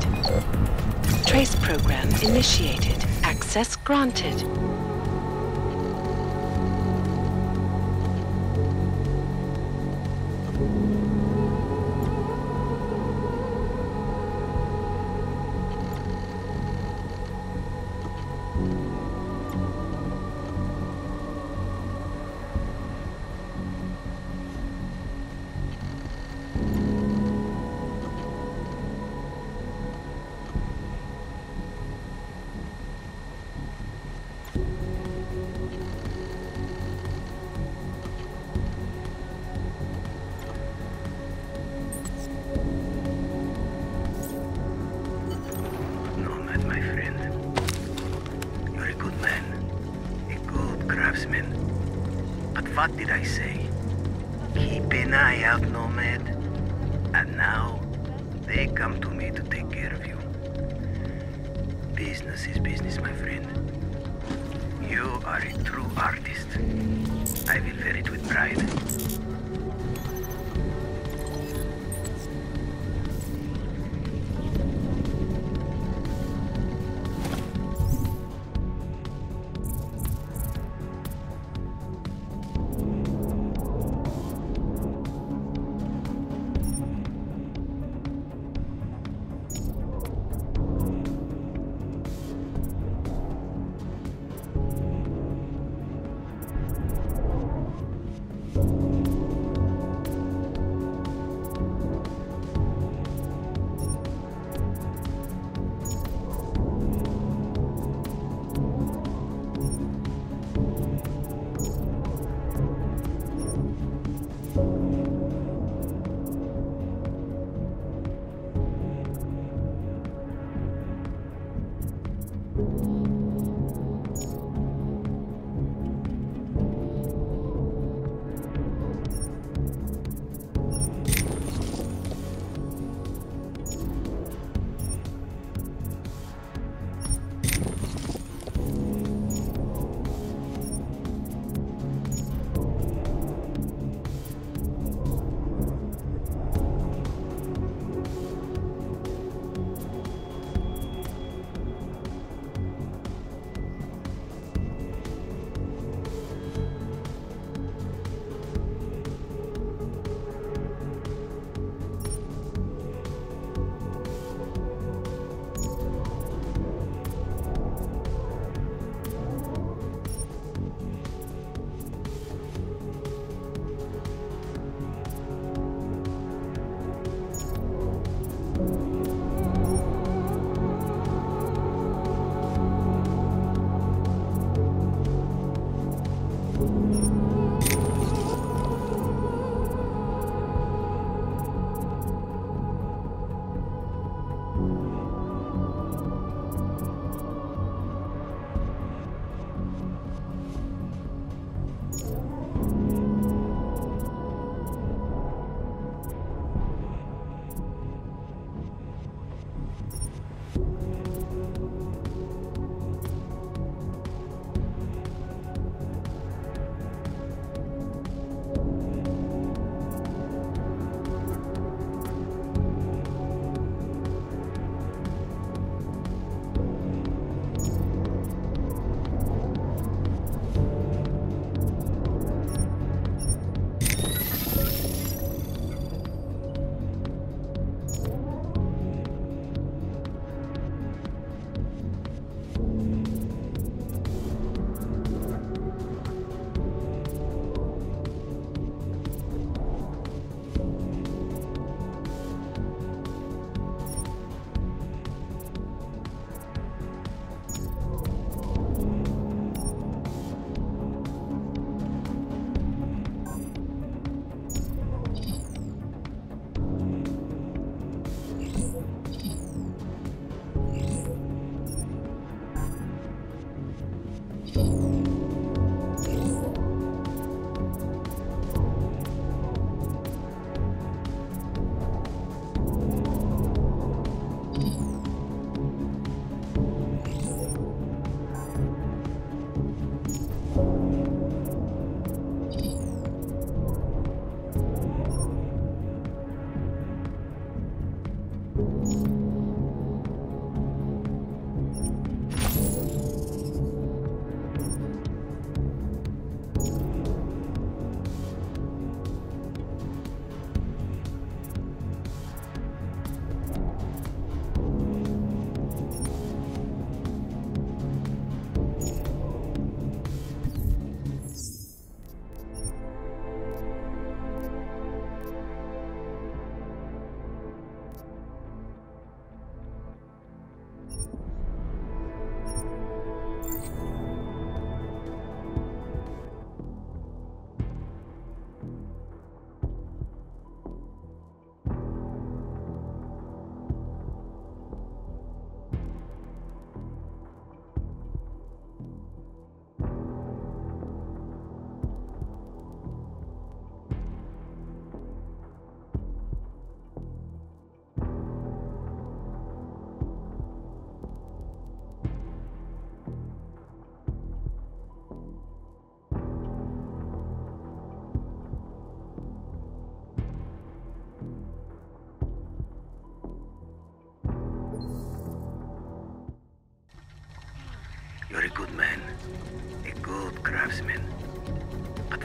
Trace program initiated. Access granted. What did I say? Keep an eye out, Nomad. And now, they come to me to take care of you. Business is business, my friend. You are a true artist. I will wear it with pride. Thank you.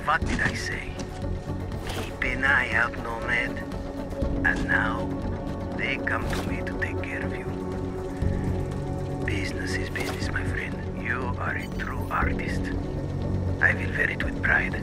What did I say? Keep an eye out, Nomad. And now, they come to me to take care of you. Business is business, my friend. You are a true artist. I will wear it with pride.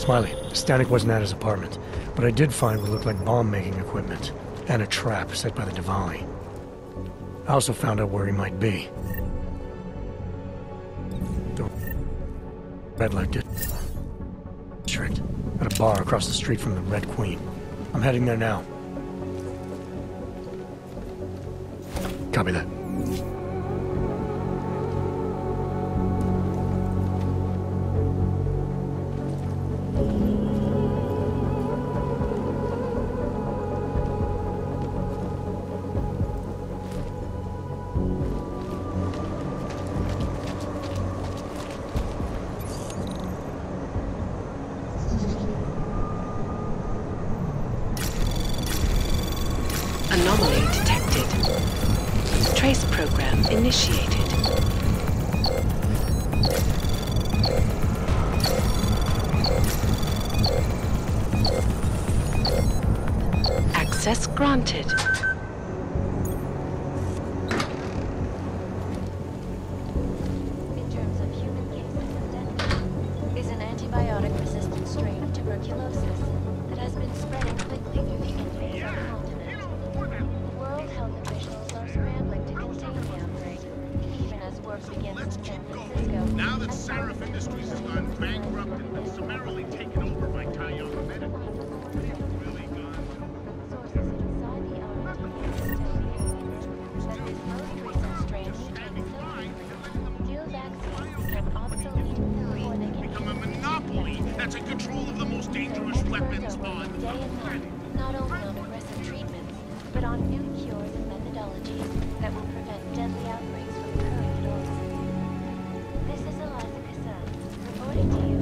Smiley, Stanek wasn't at his apartment, but I did find what looked like bomb-making equipment. and a trap set by the Diwali. I also found out where he might be. The red light district at a bar across the street from the Red Queen. I'm heading there now. Copy that. Anomaly detected. Trace program initiated. Access granted. In terms of human cases and death, is an antibiotic-resistant strain of tuberculosis that has been spreading quickly through the influence of the continent. World Health officials are scrambling to contain the outbreak, even as work begins in San Francisco. Now that Seraph Industries has gone bankrupt and been summarily taken over by Toyota Medical, they've really gone. Sources inside the R and D tell you that this most recent strain mutates so quickly, deal vaccines become obsolete before they can become a monopoly that's in control of the most dangerous weapons on the planet. Not only on aggressive treatments, but on new cures and methodologies that will prevent deadly outbreaks from occurring at all. This is Razika, reporting to you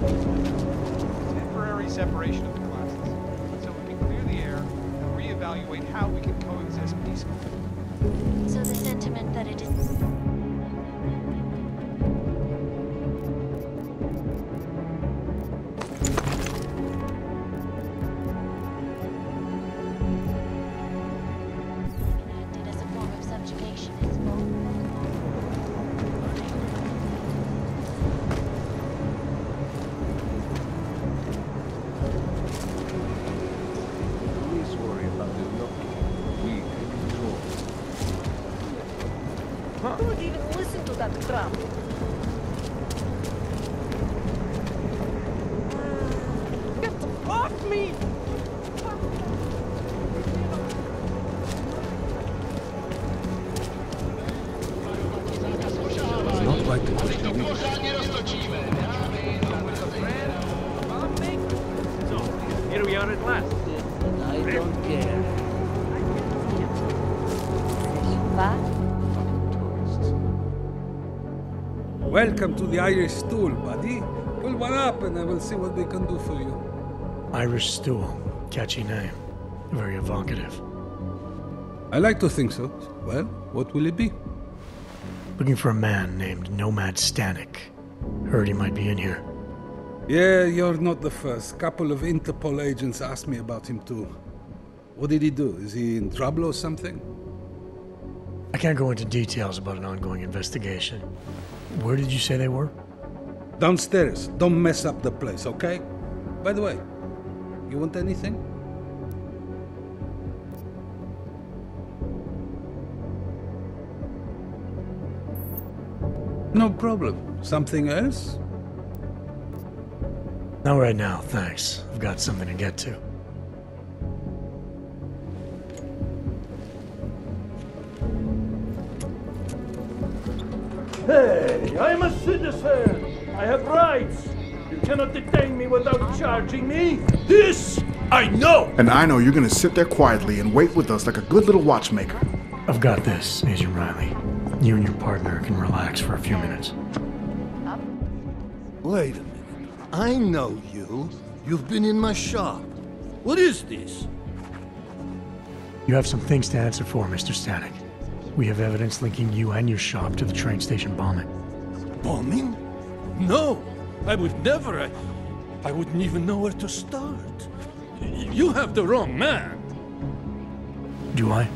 temporary separation of the classes, so we can clear the air and reevaluate how we can coexist peacefully. So the sentiment that it is... Welcome to the Irish Stool, buddy. Pull one up and I will see what we can do for you. Irish Stool. Catchy name. Very evocative. I like to think so. Well, what will it be? Looking for a man named Nomad Stanek. Heard he might be in here. Yeah, you're not the first. Couple of Interpol agents asked me about him too. What did he do? Is he in trouble or something? I can't go into details about an ongoing investigation. Where did you say they were? Downstairs. Don't mess up the place, okay? By the way, you want anything? No problem. Something else? Not right now, thanks. I've got something to get to. Hey, I'm a citizen! I have rights! You cannot detain me without charging me! This, I know! And I know you're gonna sit there quietly and wait with us like a good little watchmaker. I've got this, Agent Riley. You and your partner can relax for a few minutes. Wait a minute. I know you. You've been in my shop. What is this? You have some things to answer for, Mister Stanek. We have evidence linking you and your shop to the train station bombing. Bombing? No! I would never... I, I wouldn't even know where to start. You have the wrong man. Do I?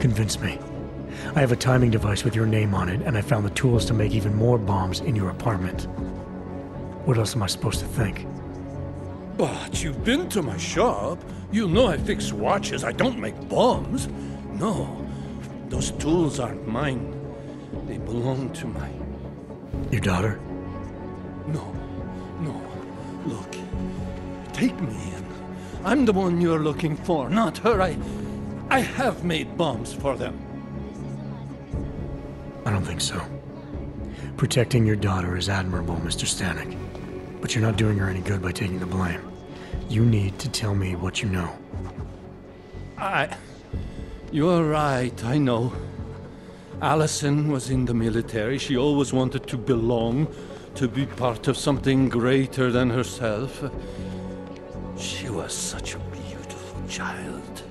Convince me. I have a timing device with your name on it, and I found the tools to make even more bombs in your apartment. What else am I supposed to think? But you've been to my shop. You know I fix watches. I don't make bombs. No. Those tools aren't mine. They belong to my... Your daughter? No. No. Look. Take me in. I'm the one you're looking for, not her. I... I have made bombs for them. I don't think so. Protecting your daughter is admirable, Mister Stanek. But you're not doing her any good by taking the blame. You need to tell me what you know. I... You're right, I know. Allison was in the military. She always wanted to belong, to be part of something greater than herself. She was such a beautiful child,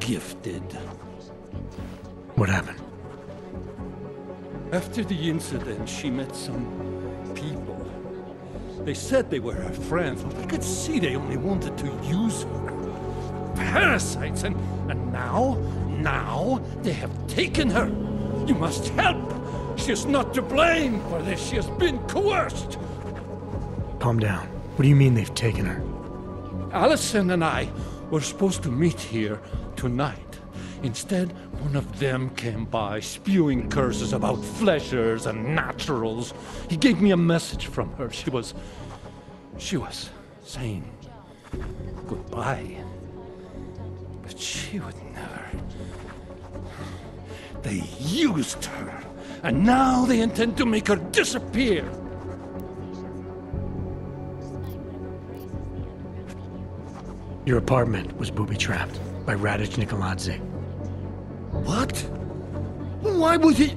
gifted. What happened? After the incident, she met some people. They said they were her friends, but I could see they only wanted to use her. Parasites, and, and now, now, they have taken her. You must help. She is not to blame for this. She has been coerced. Calm down. What do you mean they've taken her? Allison and I were supposed to meet here tonight. Instead, one of them came by, spewing curses about fleshers and naturals. He gave me a message from her. She was... she was saying goodbye. But she would never. They used her, and now they intend to make her disappear. Your apartment was booby-trapped by Radich Nikoladze. What? Why would he?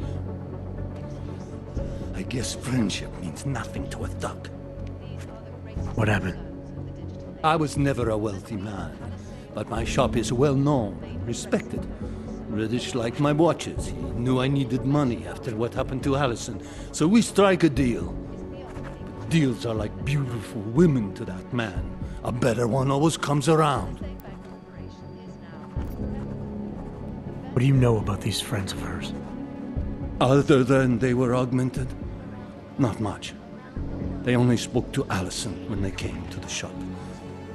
I guess friendship means nothing to a thug. What happened? I was never a wealthy man, but my shop is well known, respected. Radich liked my watches. He knew I needed money after what happened to Allison, so we strike a deal. But deals are like beautiful women to that man. A better one always comes around. What do you know about these friends of hers? Other than they were augmented? Not much. They only spoke to Allison when they came to the shop.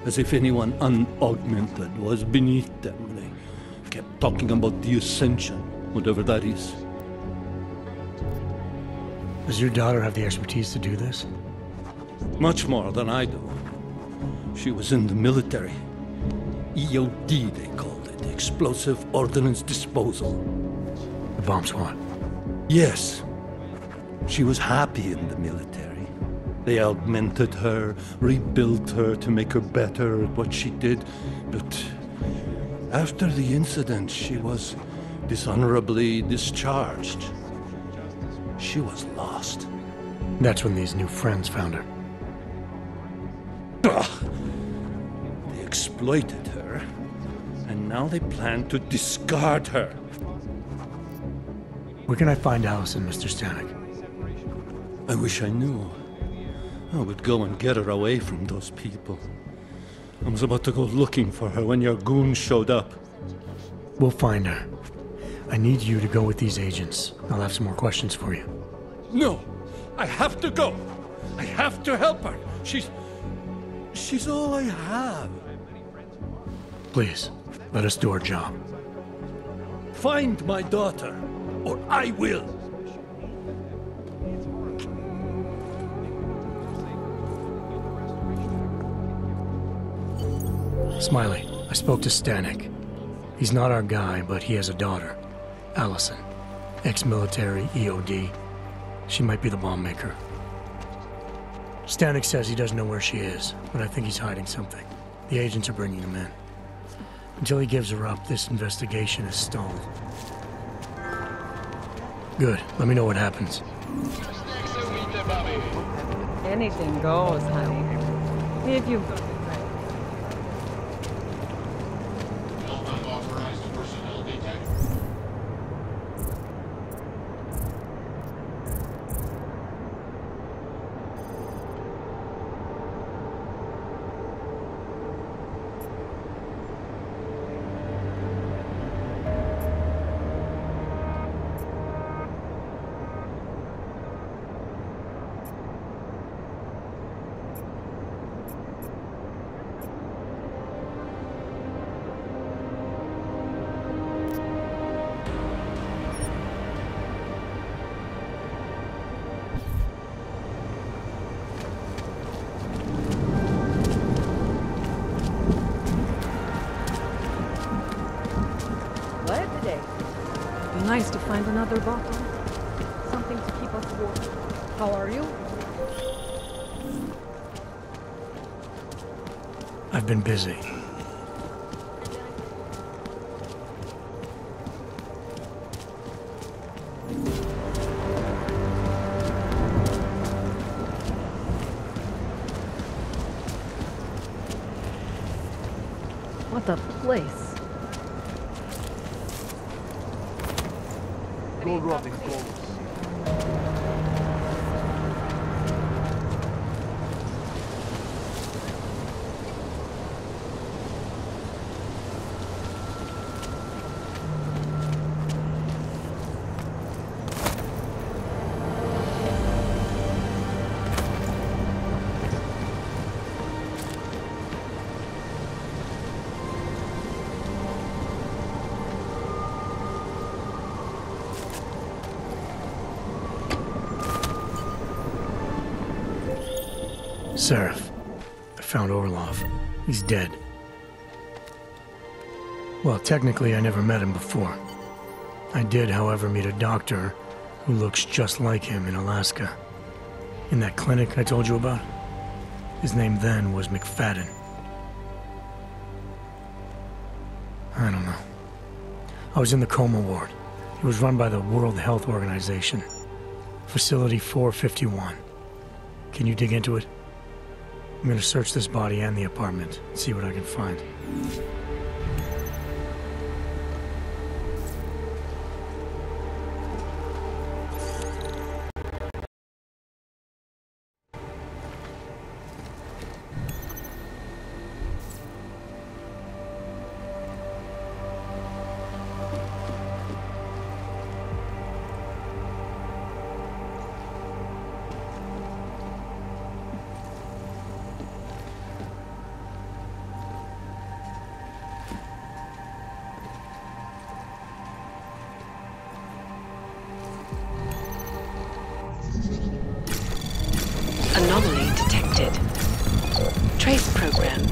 As if anyone unaugmented was beneath them. They kept talking about the ascension, whatever that is. Does your daughter have the expertise to do this? Much more than I do. She was in the military. E O D, they called it. Explosive Ordnance Disposal. The bomb squad? Yes. She was happy in the military. They augmented her, rebuilt her to make her better at what she did. But after the incident, she was dishonorably discharged. She was lost. That's when these new friends found her. They exploited her, and now they plan to discard her. Where can I find Allison, Mister Stanek? I wish I knew. I would go and get her away from those people. I was about to go looking for her when your goon showed up. We'll find her. I need you to go with these agents. I'll have some more questions for you. No! I have to go! I have to help her! She's... She's all I have. Please, let us do our job. Find my daughter, or I will. Smiley, I spoke to Stanek. He's not our guy, but he has a daughter, Allison. Ex-military, E O D. She might be the bomb maker. Stanek says he doesn't know where she is, but I think he's hiding something. The agents are bringing him in. Until he gives her up, this investigation is stalled. Good. Let me know what happens. Anything goes, honey. If you... Nice to find another bottle. Something to keep us warm. How are you? I've been busy. What a place. Seraph, I found Orlov. He's dead. Well, technically, I never met him before. I did, however, meet a doctor who looks just like him in Alaska. In that clinic I told you about. His name then was McFadden. I don't know. I was in the coma ward. It was run by the World Health Organization. Facility four fifty-one. Can you dig into it? I'm gonna search this body and the apartment, see what I can find.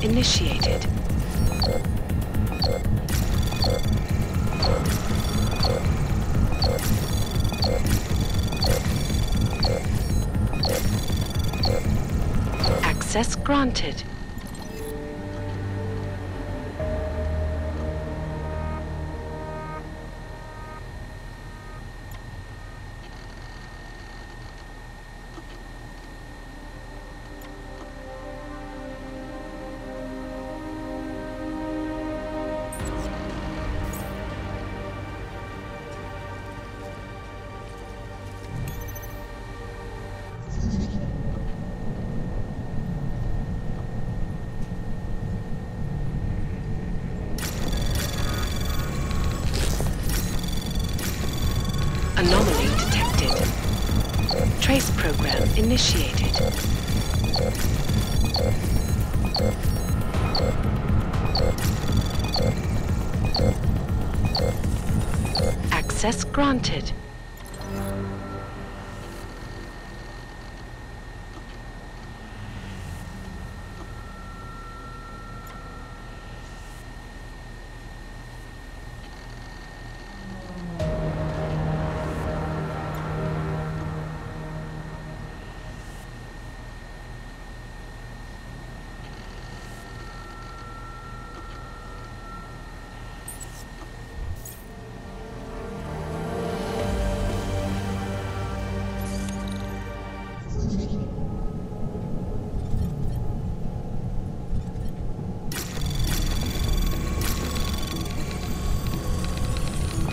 Initiated. Access granted. Anomaly detected. Trace program initiated. Access granted.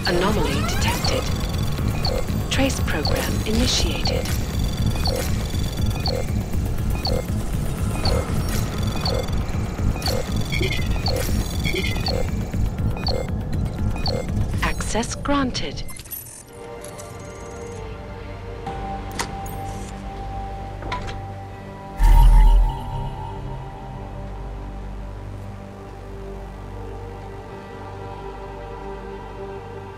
Anomaly detected. Trace program initiated. Access granted. Anomaly detected.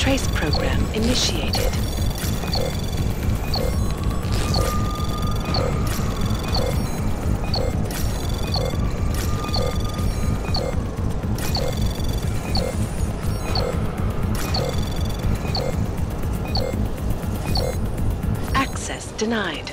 Trace program initiated. Access denied.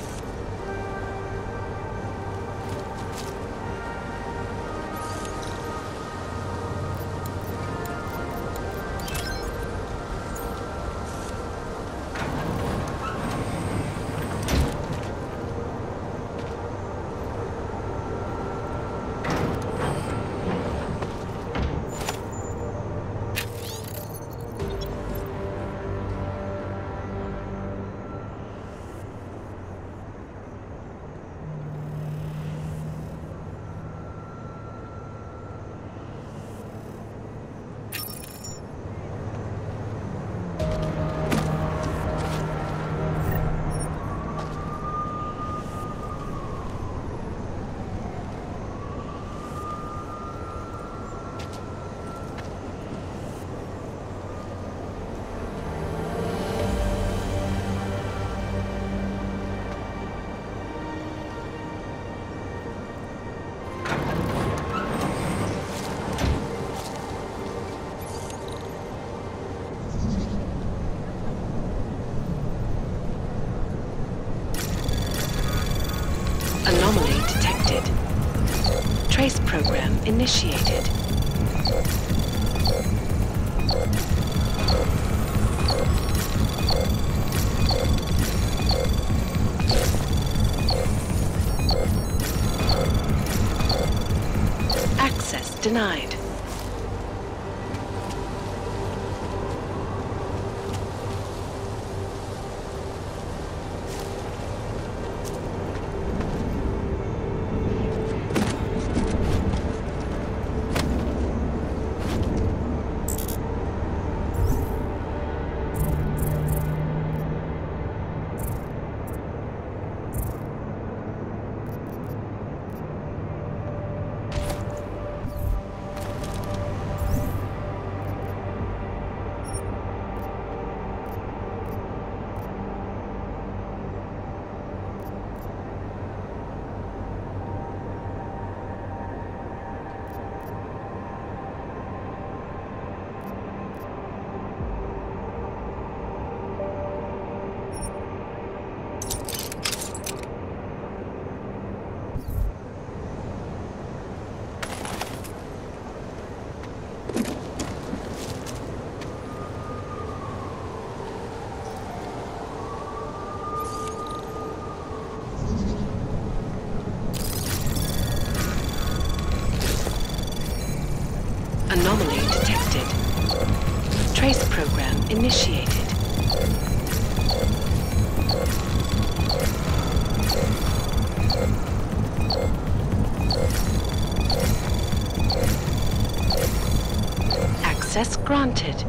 appreciated. Access denied. Anomaly detected. Trace program initiated. Access granted.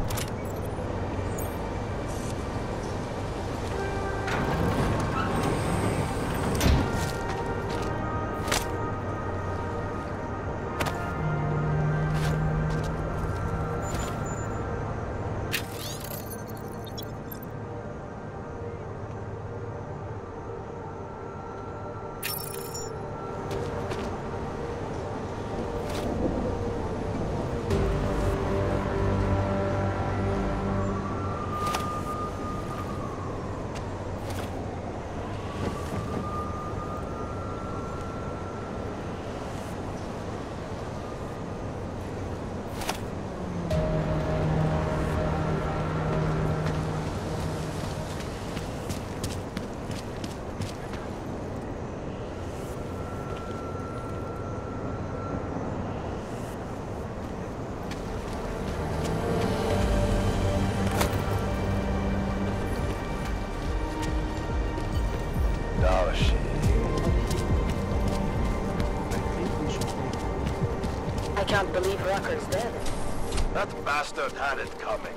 I can't believe Rucker's dead. That bastard had it coming.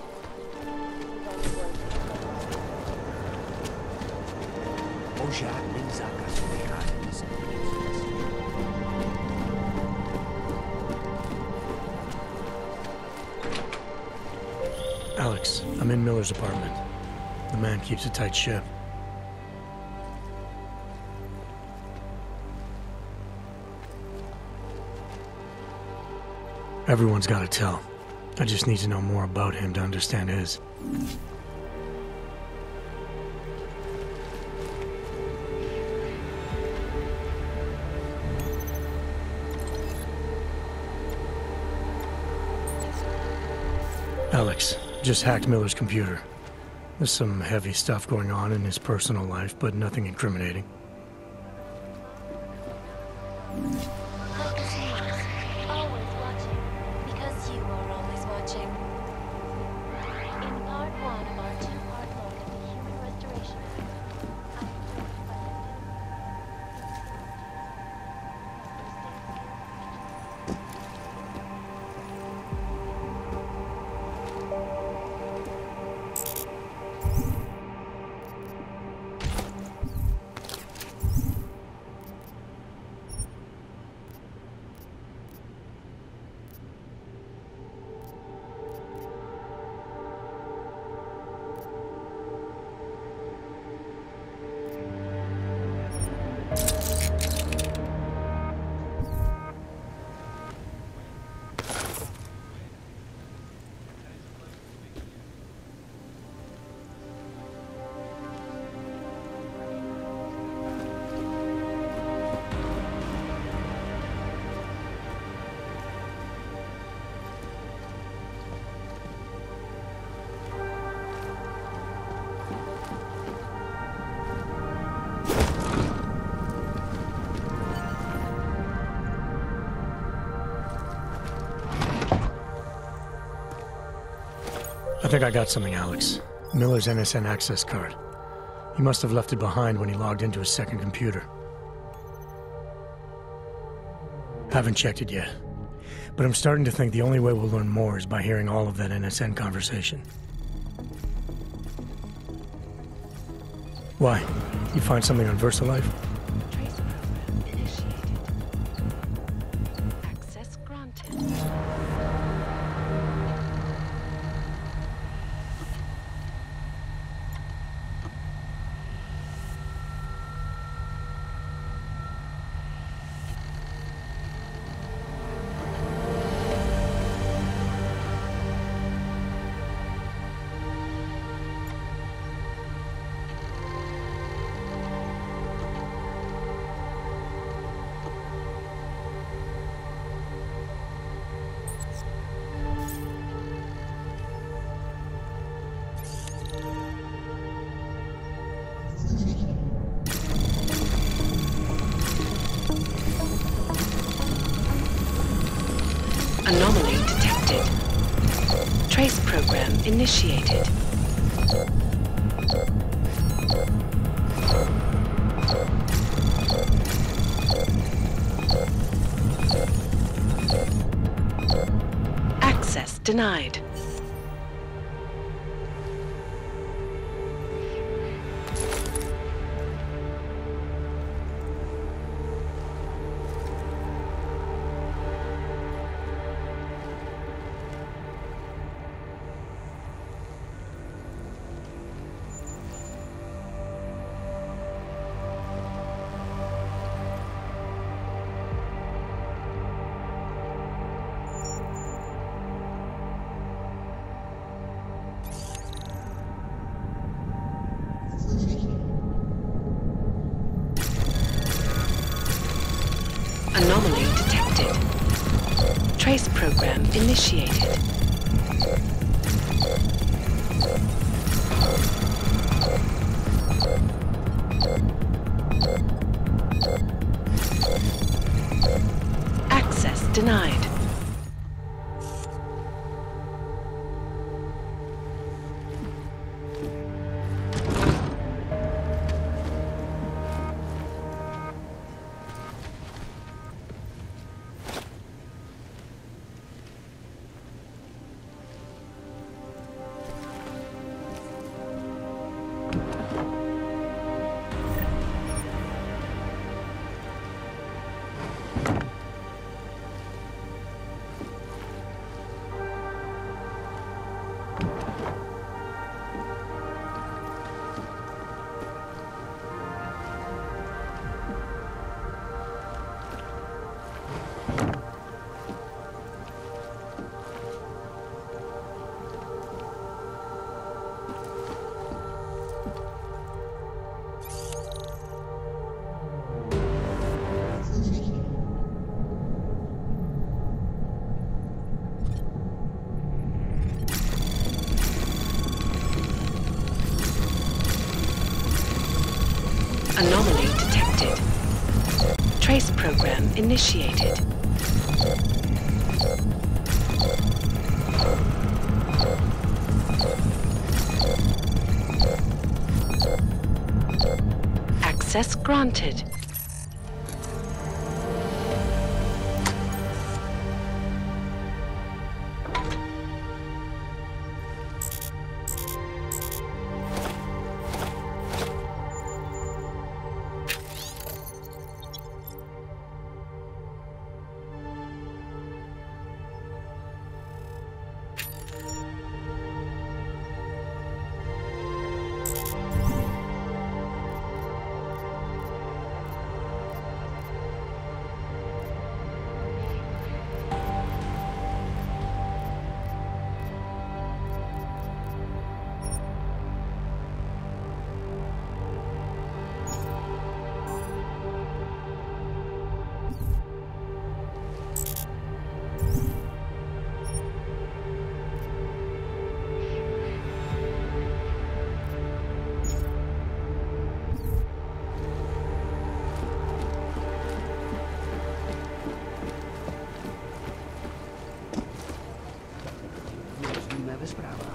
Alex, I'm in Miller's apartment. The man keeps a tight ship. Everyone's got to tell. I just need to know more about him to understand his. Alex, just hacked Miller's computer. There's some heavy stuff going on in his personal life, but nothing incriminating. I think I got something, Alex. Miller's N S N access card. He must have left it behind when he logged into his second computer. Haven't checked it yet, but I'm starting to think the only way we'll learn more is by hearing all of that N S N conversation. Why? You find something on VersaLife? Anomaly detected. Trace program initiated. Access denied. Anomaly detected. Trace program initiated. Access denied. Anomaly detected. Trace program initiated. Access granted. naprawdę sprawa.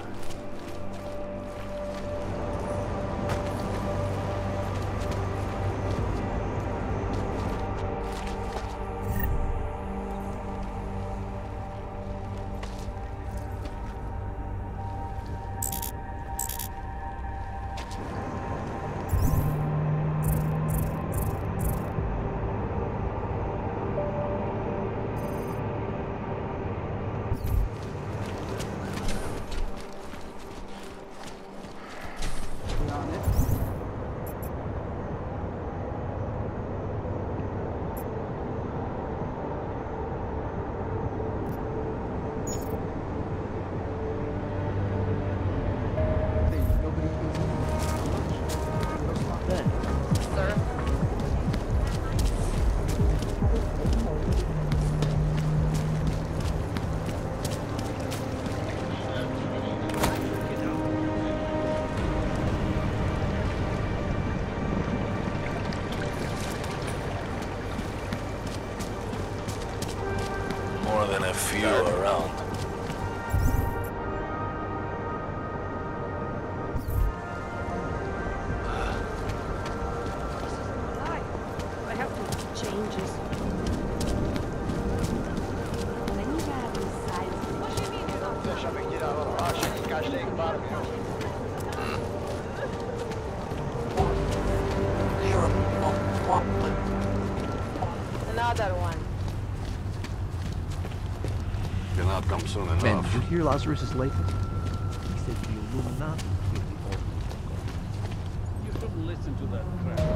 Ben, did you hear Lazarus is late? He said the Illuminati will be all. You shouldn't listen to that crap.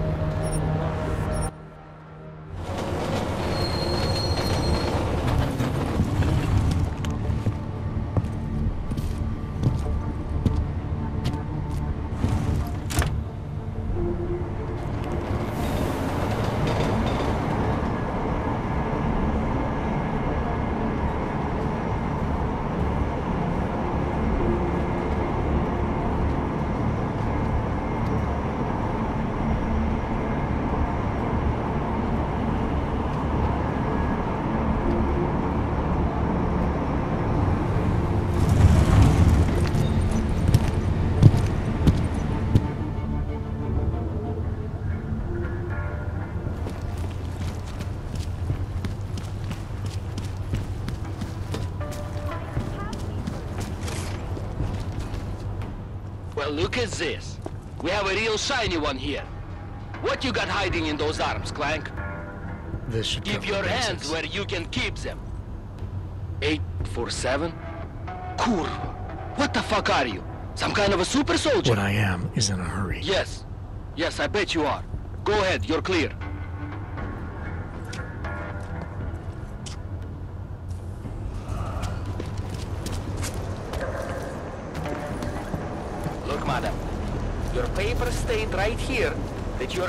Look at this. We have a real shiny one here. What you got hiding in those arms, Clank? This should keep your hands where you can keep them. eight four seven? Kurva. What the fuck are you? Some kind of a super soldier? What I am is in a hurry. Yes. Yes, I bet you are. Go ahead, you're clear. State right here that your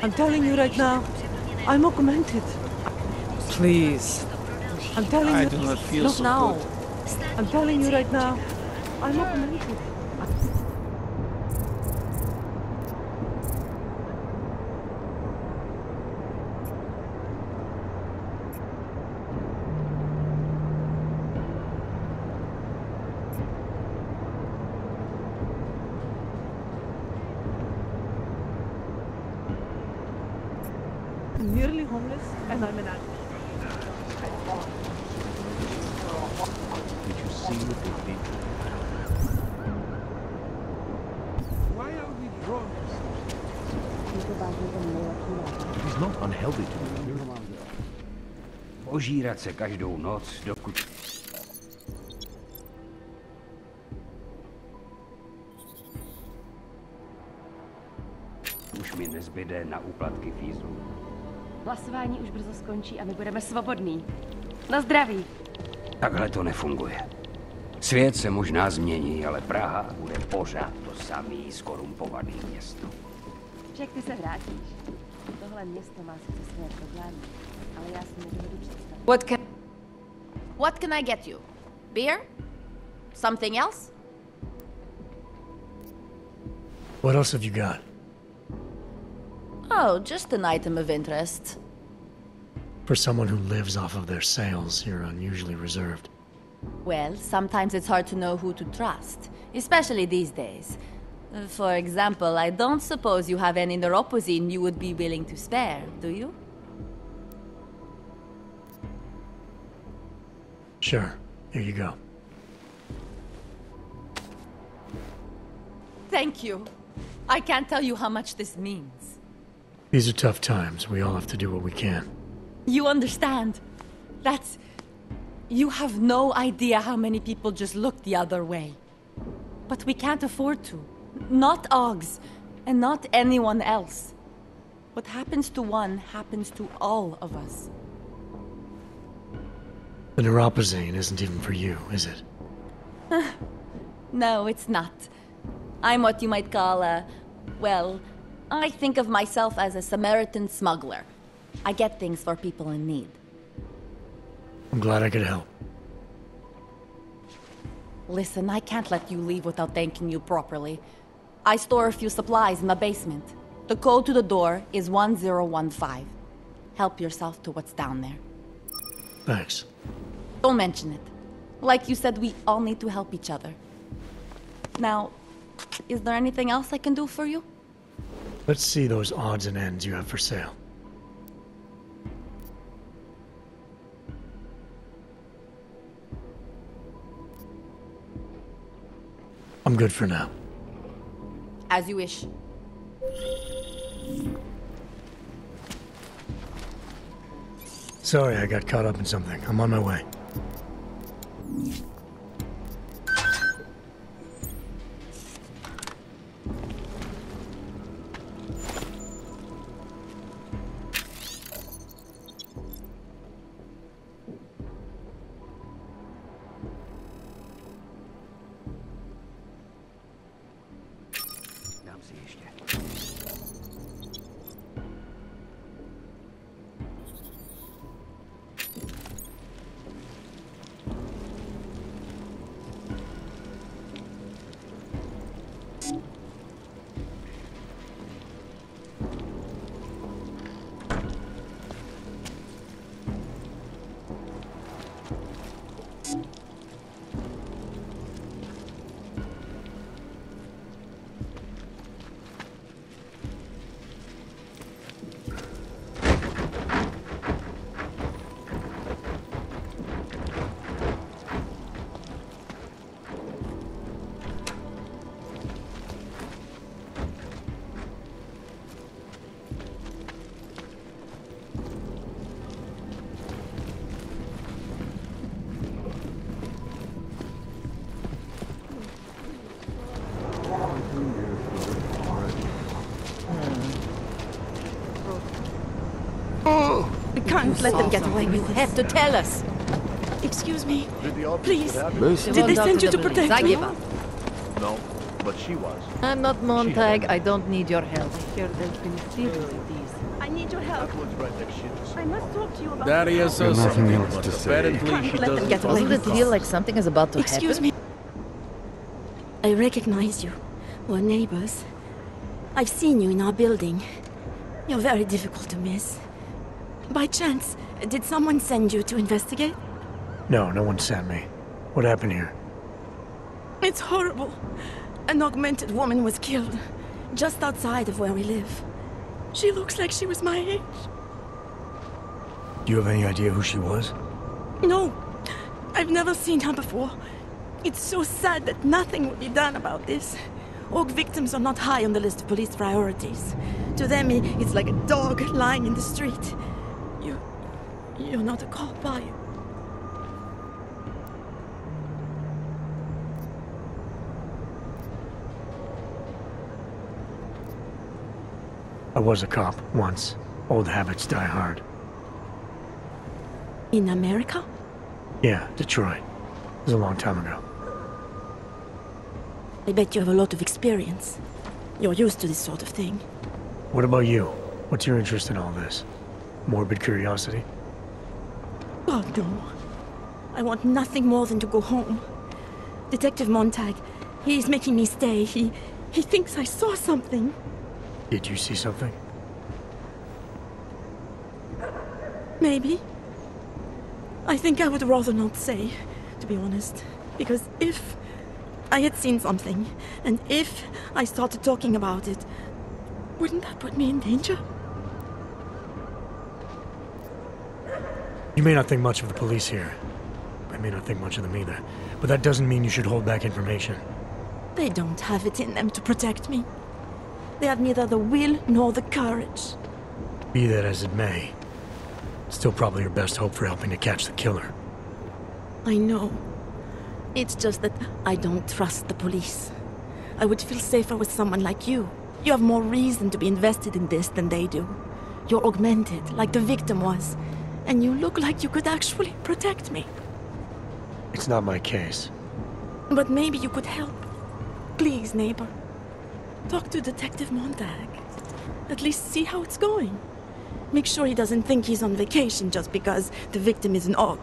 I'm telling you right now, I'm augmented. Please. I'm telling I you. I do not feel not so now. Good. I'm telling you right now, I'm augmented. Ožírat se každou noc, dokud... Už mi nezbyde na úplatky fízlu. Hlasování už brzo skončí a my budeme svobodní. Na zdraví! Takhle to nefunguje. Svět se možná změní, ale Praha bude pořád to samý zkorumpovaný město. Však ty se vrátíš. Tohle město má sice své problémy. What can What can I get you? Beer? Something else? What else have you got? Oh, just an item of interest. For someone who lives off of their sales, you're unusually reserved. Well, sometimes it's hard to know who to trust, especially these days. For example, I don't suppose you have any Neuropozyne you would be willing to spare, do you? Sure. Here you go. Thank you. I can't tell you how much this means. These are tough times. We all have to do what we can. You understand? That's... You have no idea how many people just look the other way. But we can't afford to. Not Augs. And not anyone else. What happens to one happens to all of us. The Neuropozyne isn't even for you, is it? No, it's not. I'm what you might call a... Well, I think of myself as a Samaritan smuggler. I get things for people in need. I'm glad I could help. Listen, I can't let you leave without thanking you properly. I store a few supplies in my basement. The code to the door is one zero one five. Help yourself to what's down there. Thanks. Don't mention it. Like you said, we all need to help each other. Now, is there anything else I can do for you? Let's see those odds and ends you have for sale. I'm good for now. As you wish. Sorry, I got caught up in something. I'm on my way. couldn't let them get away. You have to tell us. Excuse me. Please. Did they send you to protect me? I give up. No, but she was. I'm not Montag. I don't need your help. Here, there's been serious disease. I need your help. I must talk to you about that. There is nothing else to say. Doesn't it feel like something is about to happen? Excuse me. I recognize you. We're neighbors. I've seen you in our building. You're very difficult to miss. By chance, did someone send you to investigate? No, no one sent me. What happened here? It's horrible. An augmented woman was killed, just outside of where we live. She looks like she was my age. Do you have any idea who she was? No. I've never seen her before. It's so sad that nothing will be done about this. Orc victims are not high on the list of police priorities. To them, it's like a dog lying in the street. You... you're not a cop, are you? I was a cop once. Old habits die hard. In America? Yeah, Detroit. It was a long time ago. I bet you have a lot of experience. You're used to this sort of thing. What about you? What's your interest in all this? Morbid curiosity? Oh, no. I want nothing more than to go home. Detective Montag, he's making me stay. He... he thinks I saw something. Did you see something? Maybe. I think I would rather not say, to be honest. Because if... I had seen something, and if I started talking about it, wouldn't that put me in danger? You may not think much of the police here. I may not think much of them either. But that doesn't mean you should hold back information. They don't have it in them to protect me. They have neither the will nor the courage. Be that as it may, it's still probably your best hope for helping to catch the killer. I know. It's just that I don't trust the police. I would feel safer with someone like you. You have more reason to be invested in this than they do. You're augmented, like the victim was. And you look like you could actually protect me. It's not my case. But maybe you could help. Please, neighbor. Talk to Detective Montag. At least see how it's going. Make sure he doesn't think he's on vacation just because the victim is an orc.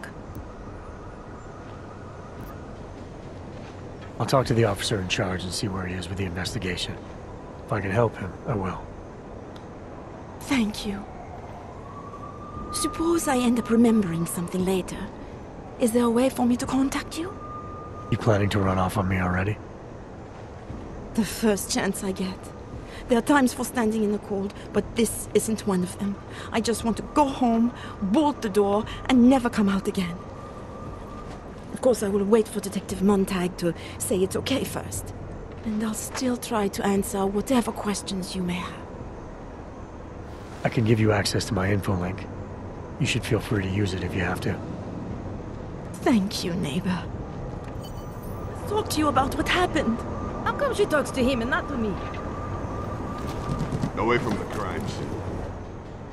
I'll talk to the officer in charge and see where he is with the investigation. If I can help him, I will. Thank you. Suppose I end up remembering something later. Is there a way for me to contact you? You planning to run off on me already? The first chance I get. There are times for standing in the cold, but this isn't one of them. I just want to go home, bolt the door, and never come out again. Of course, I will wait for Detective Montag to say it's okay first. And I'll still try to answer whatever questions you may have. I can give you access to my info link. You should feel free to use it if you have to. Thank you, neighbor. Let's talk to you about what happened. How come she talks to him and not to me? Away from the crime scene.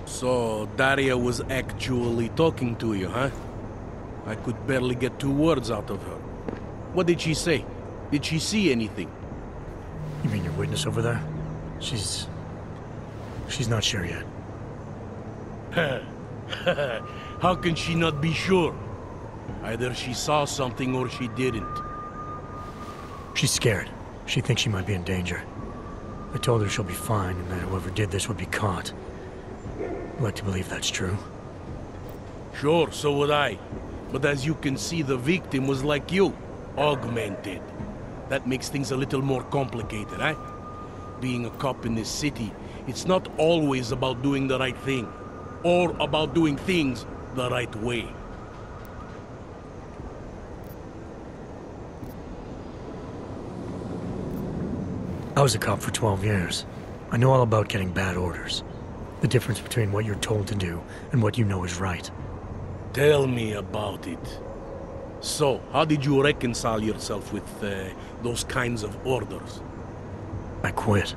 So, Daria was actually talking to you, huh? I could barely get two words out of her. What did she say? Did she see anything? You mean your witness over there? She's... she's not sure yet. How can she not be sure? Either she saw something or she didn't. She's scared. She thinks she might be in danger. I told her she'll be fine and that whoever did this would be caught. I'd like to believe that's true. Sure, so would I. But as you can see, the victim was like you, augmented. That makes things a little more complicated, eh? Being a cop in this city, it's not always about doing the right thing, or about doing things the right way. I was a cop for twelve years. I know all about getting bad orders. The difference between what you're told to do and what you know is right. Tell me about it. So, how did you reconcile yourself with uh, those kinds of orders? I quit.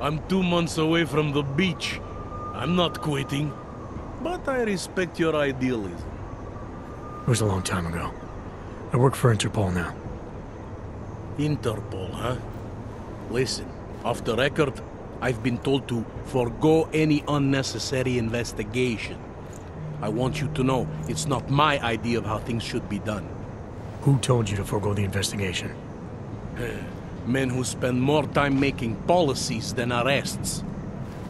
I'm two months away from the beach. I'm not quitting, but I respect your idealism. It was a long time ago. I work for Interpol now. Interpol, huh? Listen, off the record, I've been told to forgo any unnecessary investigation. I want you to know, it's not my idea of how things should be done. Who told you to forgo the investigation? Men who spend more time making policies than arrests.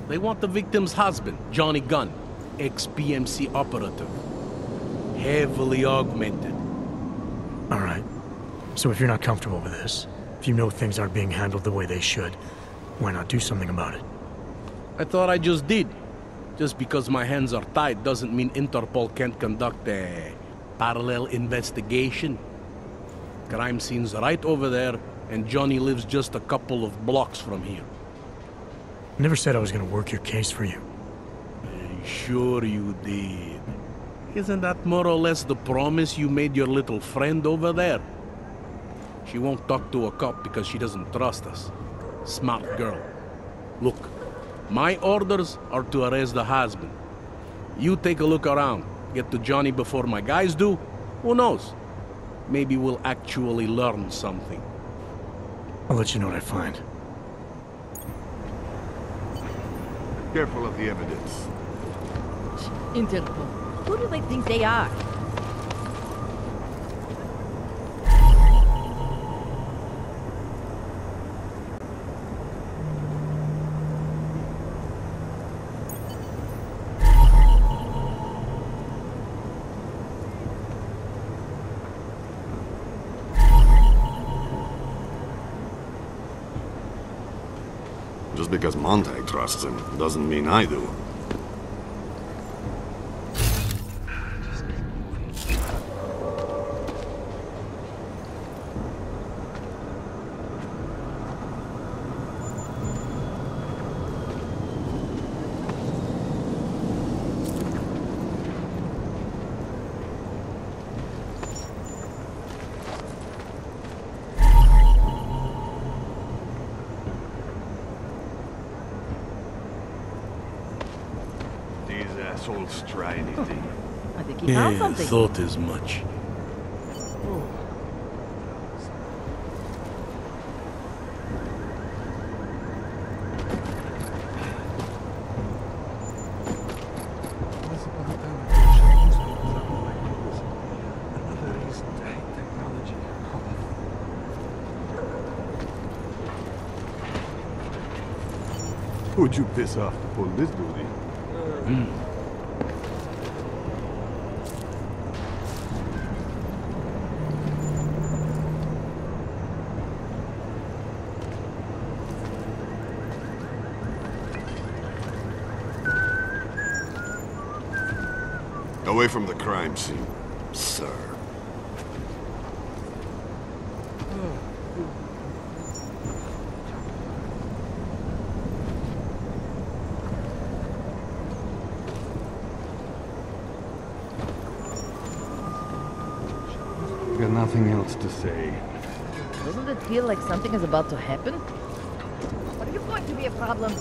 They want the victim's husband, Johnny Gunn, ex-P M C operative. Heavily augmented. All right. So if you're not comfortable with this, if you know things aren't being handled the way they should, why not do something about it? I thought I just did. Just because my hands are tied doesn't mean Interpol can't conduct a parallel investigation. Crime scene's right over there, and Johnny lives just a couple of blocks from here. I never said I was going to work your case for you. Uh, sure you did. Isn't that more or less the promise you made your little friend over there? She won't talk to a cop because she doesn't trust us. Smart girl. Look, my orders are to arrest the husband. You take a look around. Get to Johnny before my guys do. Who knows? Maybe we'll actually learn something. I'll let you know what I find. Careful of the evidence. Interpol. Who do they think they are? Because Montag trusts him doesn't mean I do. I thought as much. Oh. Would you piss off the police duty? Mm. Away from the crime scene, sir. Got nothing else to say. Doesn't it feel like something is about to happen? Are you going to be a problem?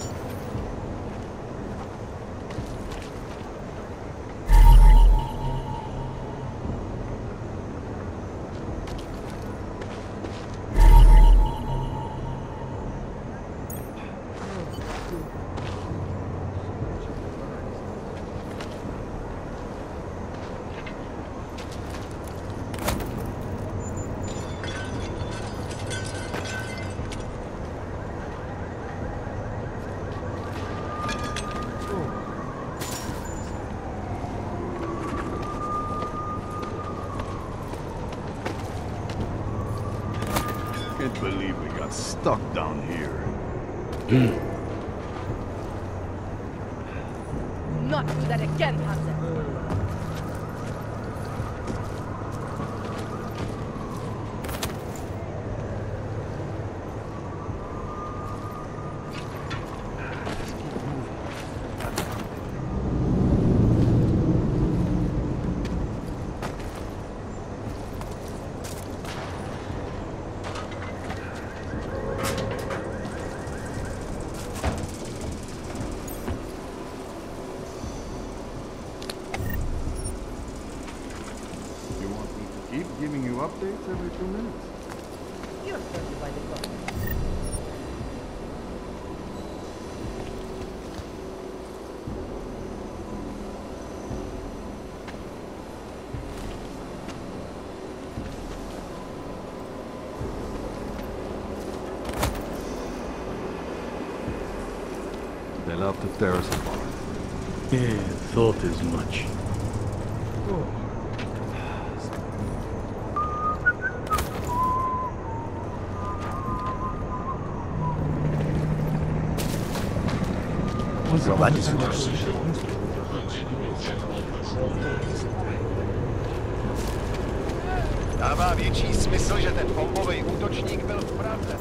Stuck down here. Mm. Not do that again, Hansen. giving you updates every two minutes. You're certainly by the book. They left the terrace apart. Yeah, thought as much. Oh. That is worse. Dává větší smysl, že ten bombový útočník byl vpravdě.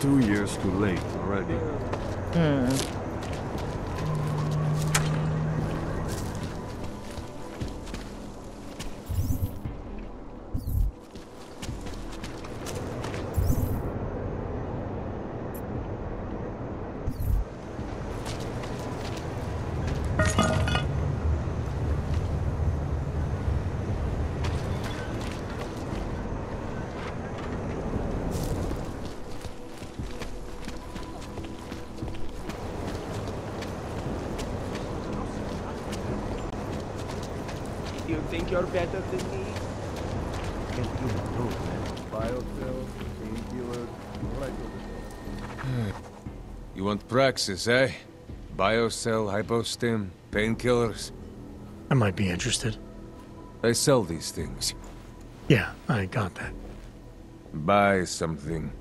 Two years too late already. Hmm. You're better than me. Can't do the proof, man. BioCell, painkiller, right over there. You want praxis, eh? BioCell, HypoStim, painkillers? I might be interested. They sell these things. Yeah, I got that. Buy something.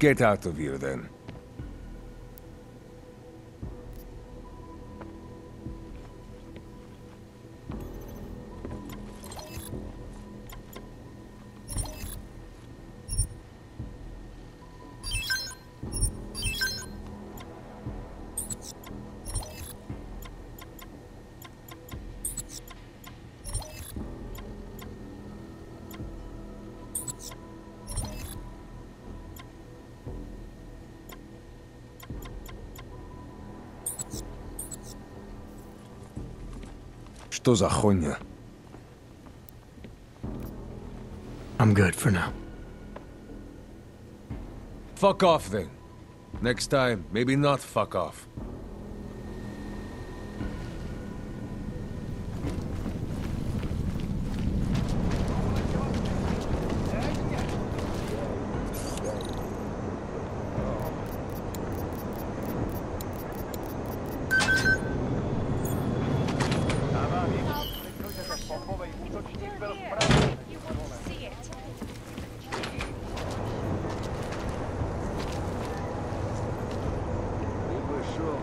Get out of here, then. Что за хуйня? I'm good for now. Fuck off then. Next time, maybe not fuck off. Sure.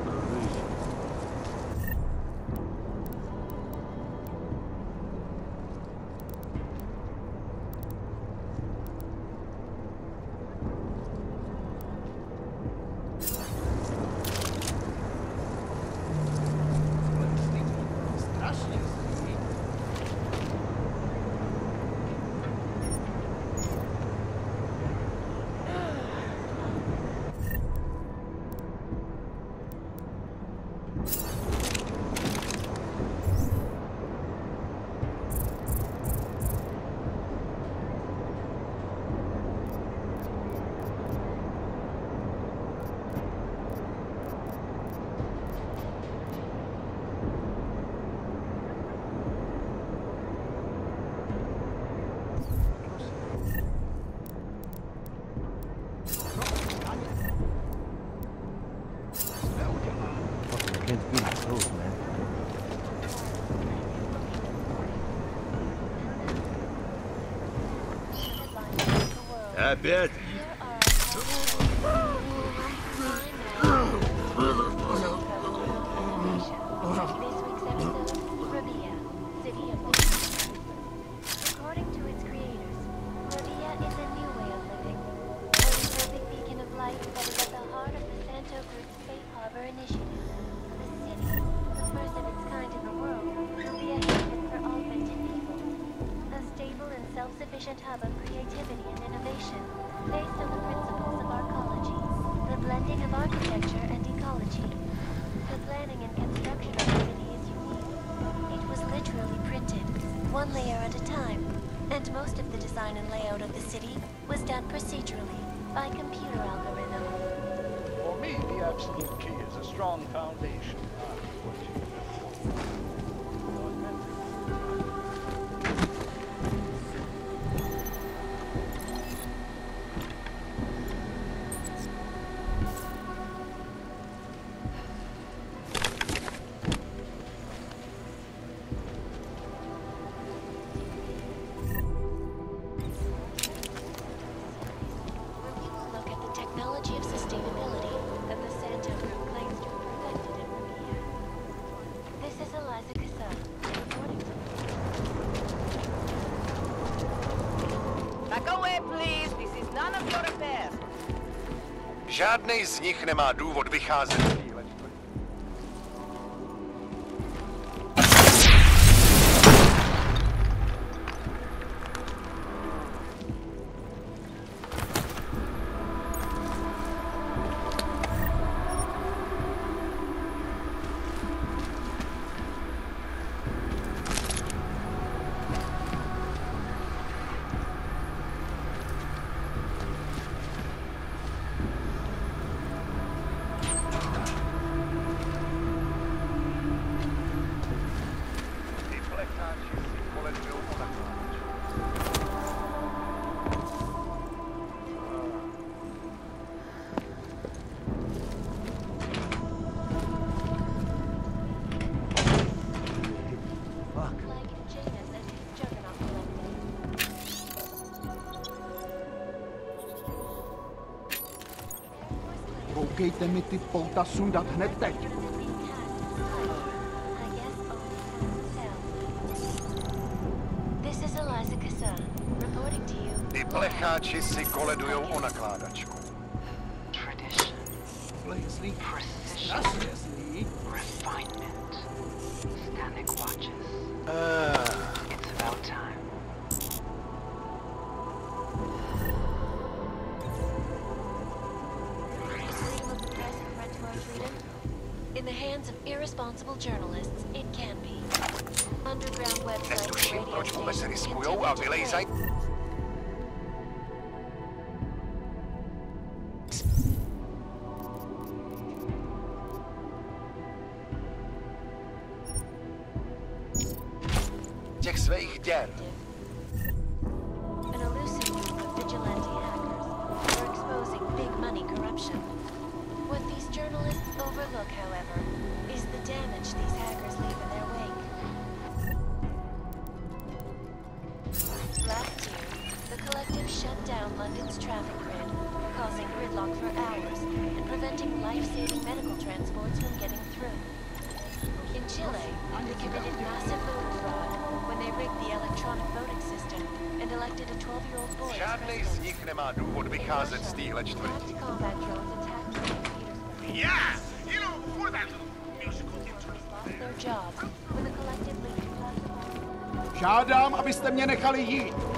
can't beat those, man. Опять? Žádnej z nich nemá důvod vycházet. Dejte mi ty pouta sundat hned teď. Ty plecháči si koledujou o nakládačku. Blazlí, nasvězlí. Refinement. Stannic watches. It's about time. In the hands of irresponsible journalists, it can be. Underground websites. Těch svých děl. An elusive group of vigilante hackers who are exposing big money corruption. What these journalists overlook, however, is the damage these hackers leave in their wake. Last year, the collective shut down London's traffic grid, causing gridlock for hours and preventing life-saving medical transports from getting through. In Chile, they committed massive voting fraud when they rigged the electronic voting system and elected a twelve-year-old boy as president. Yeah! You know, for that little musical interlude there. Their job with a collective leader. Žádám, abyste mě nechali jít.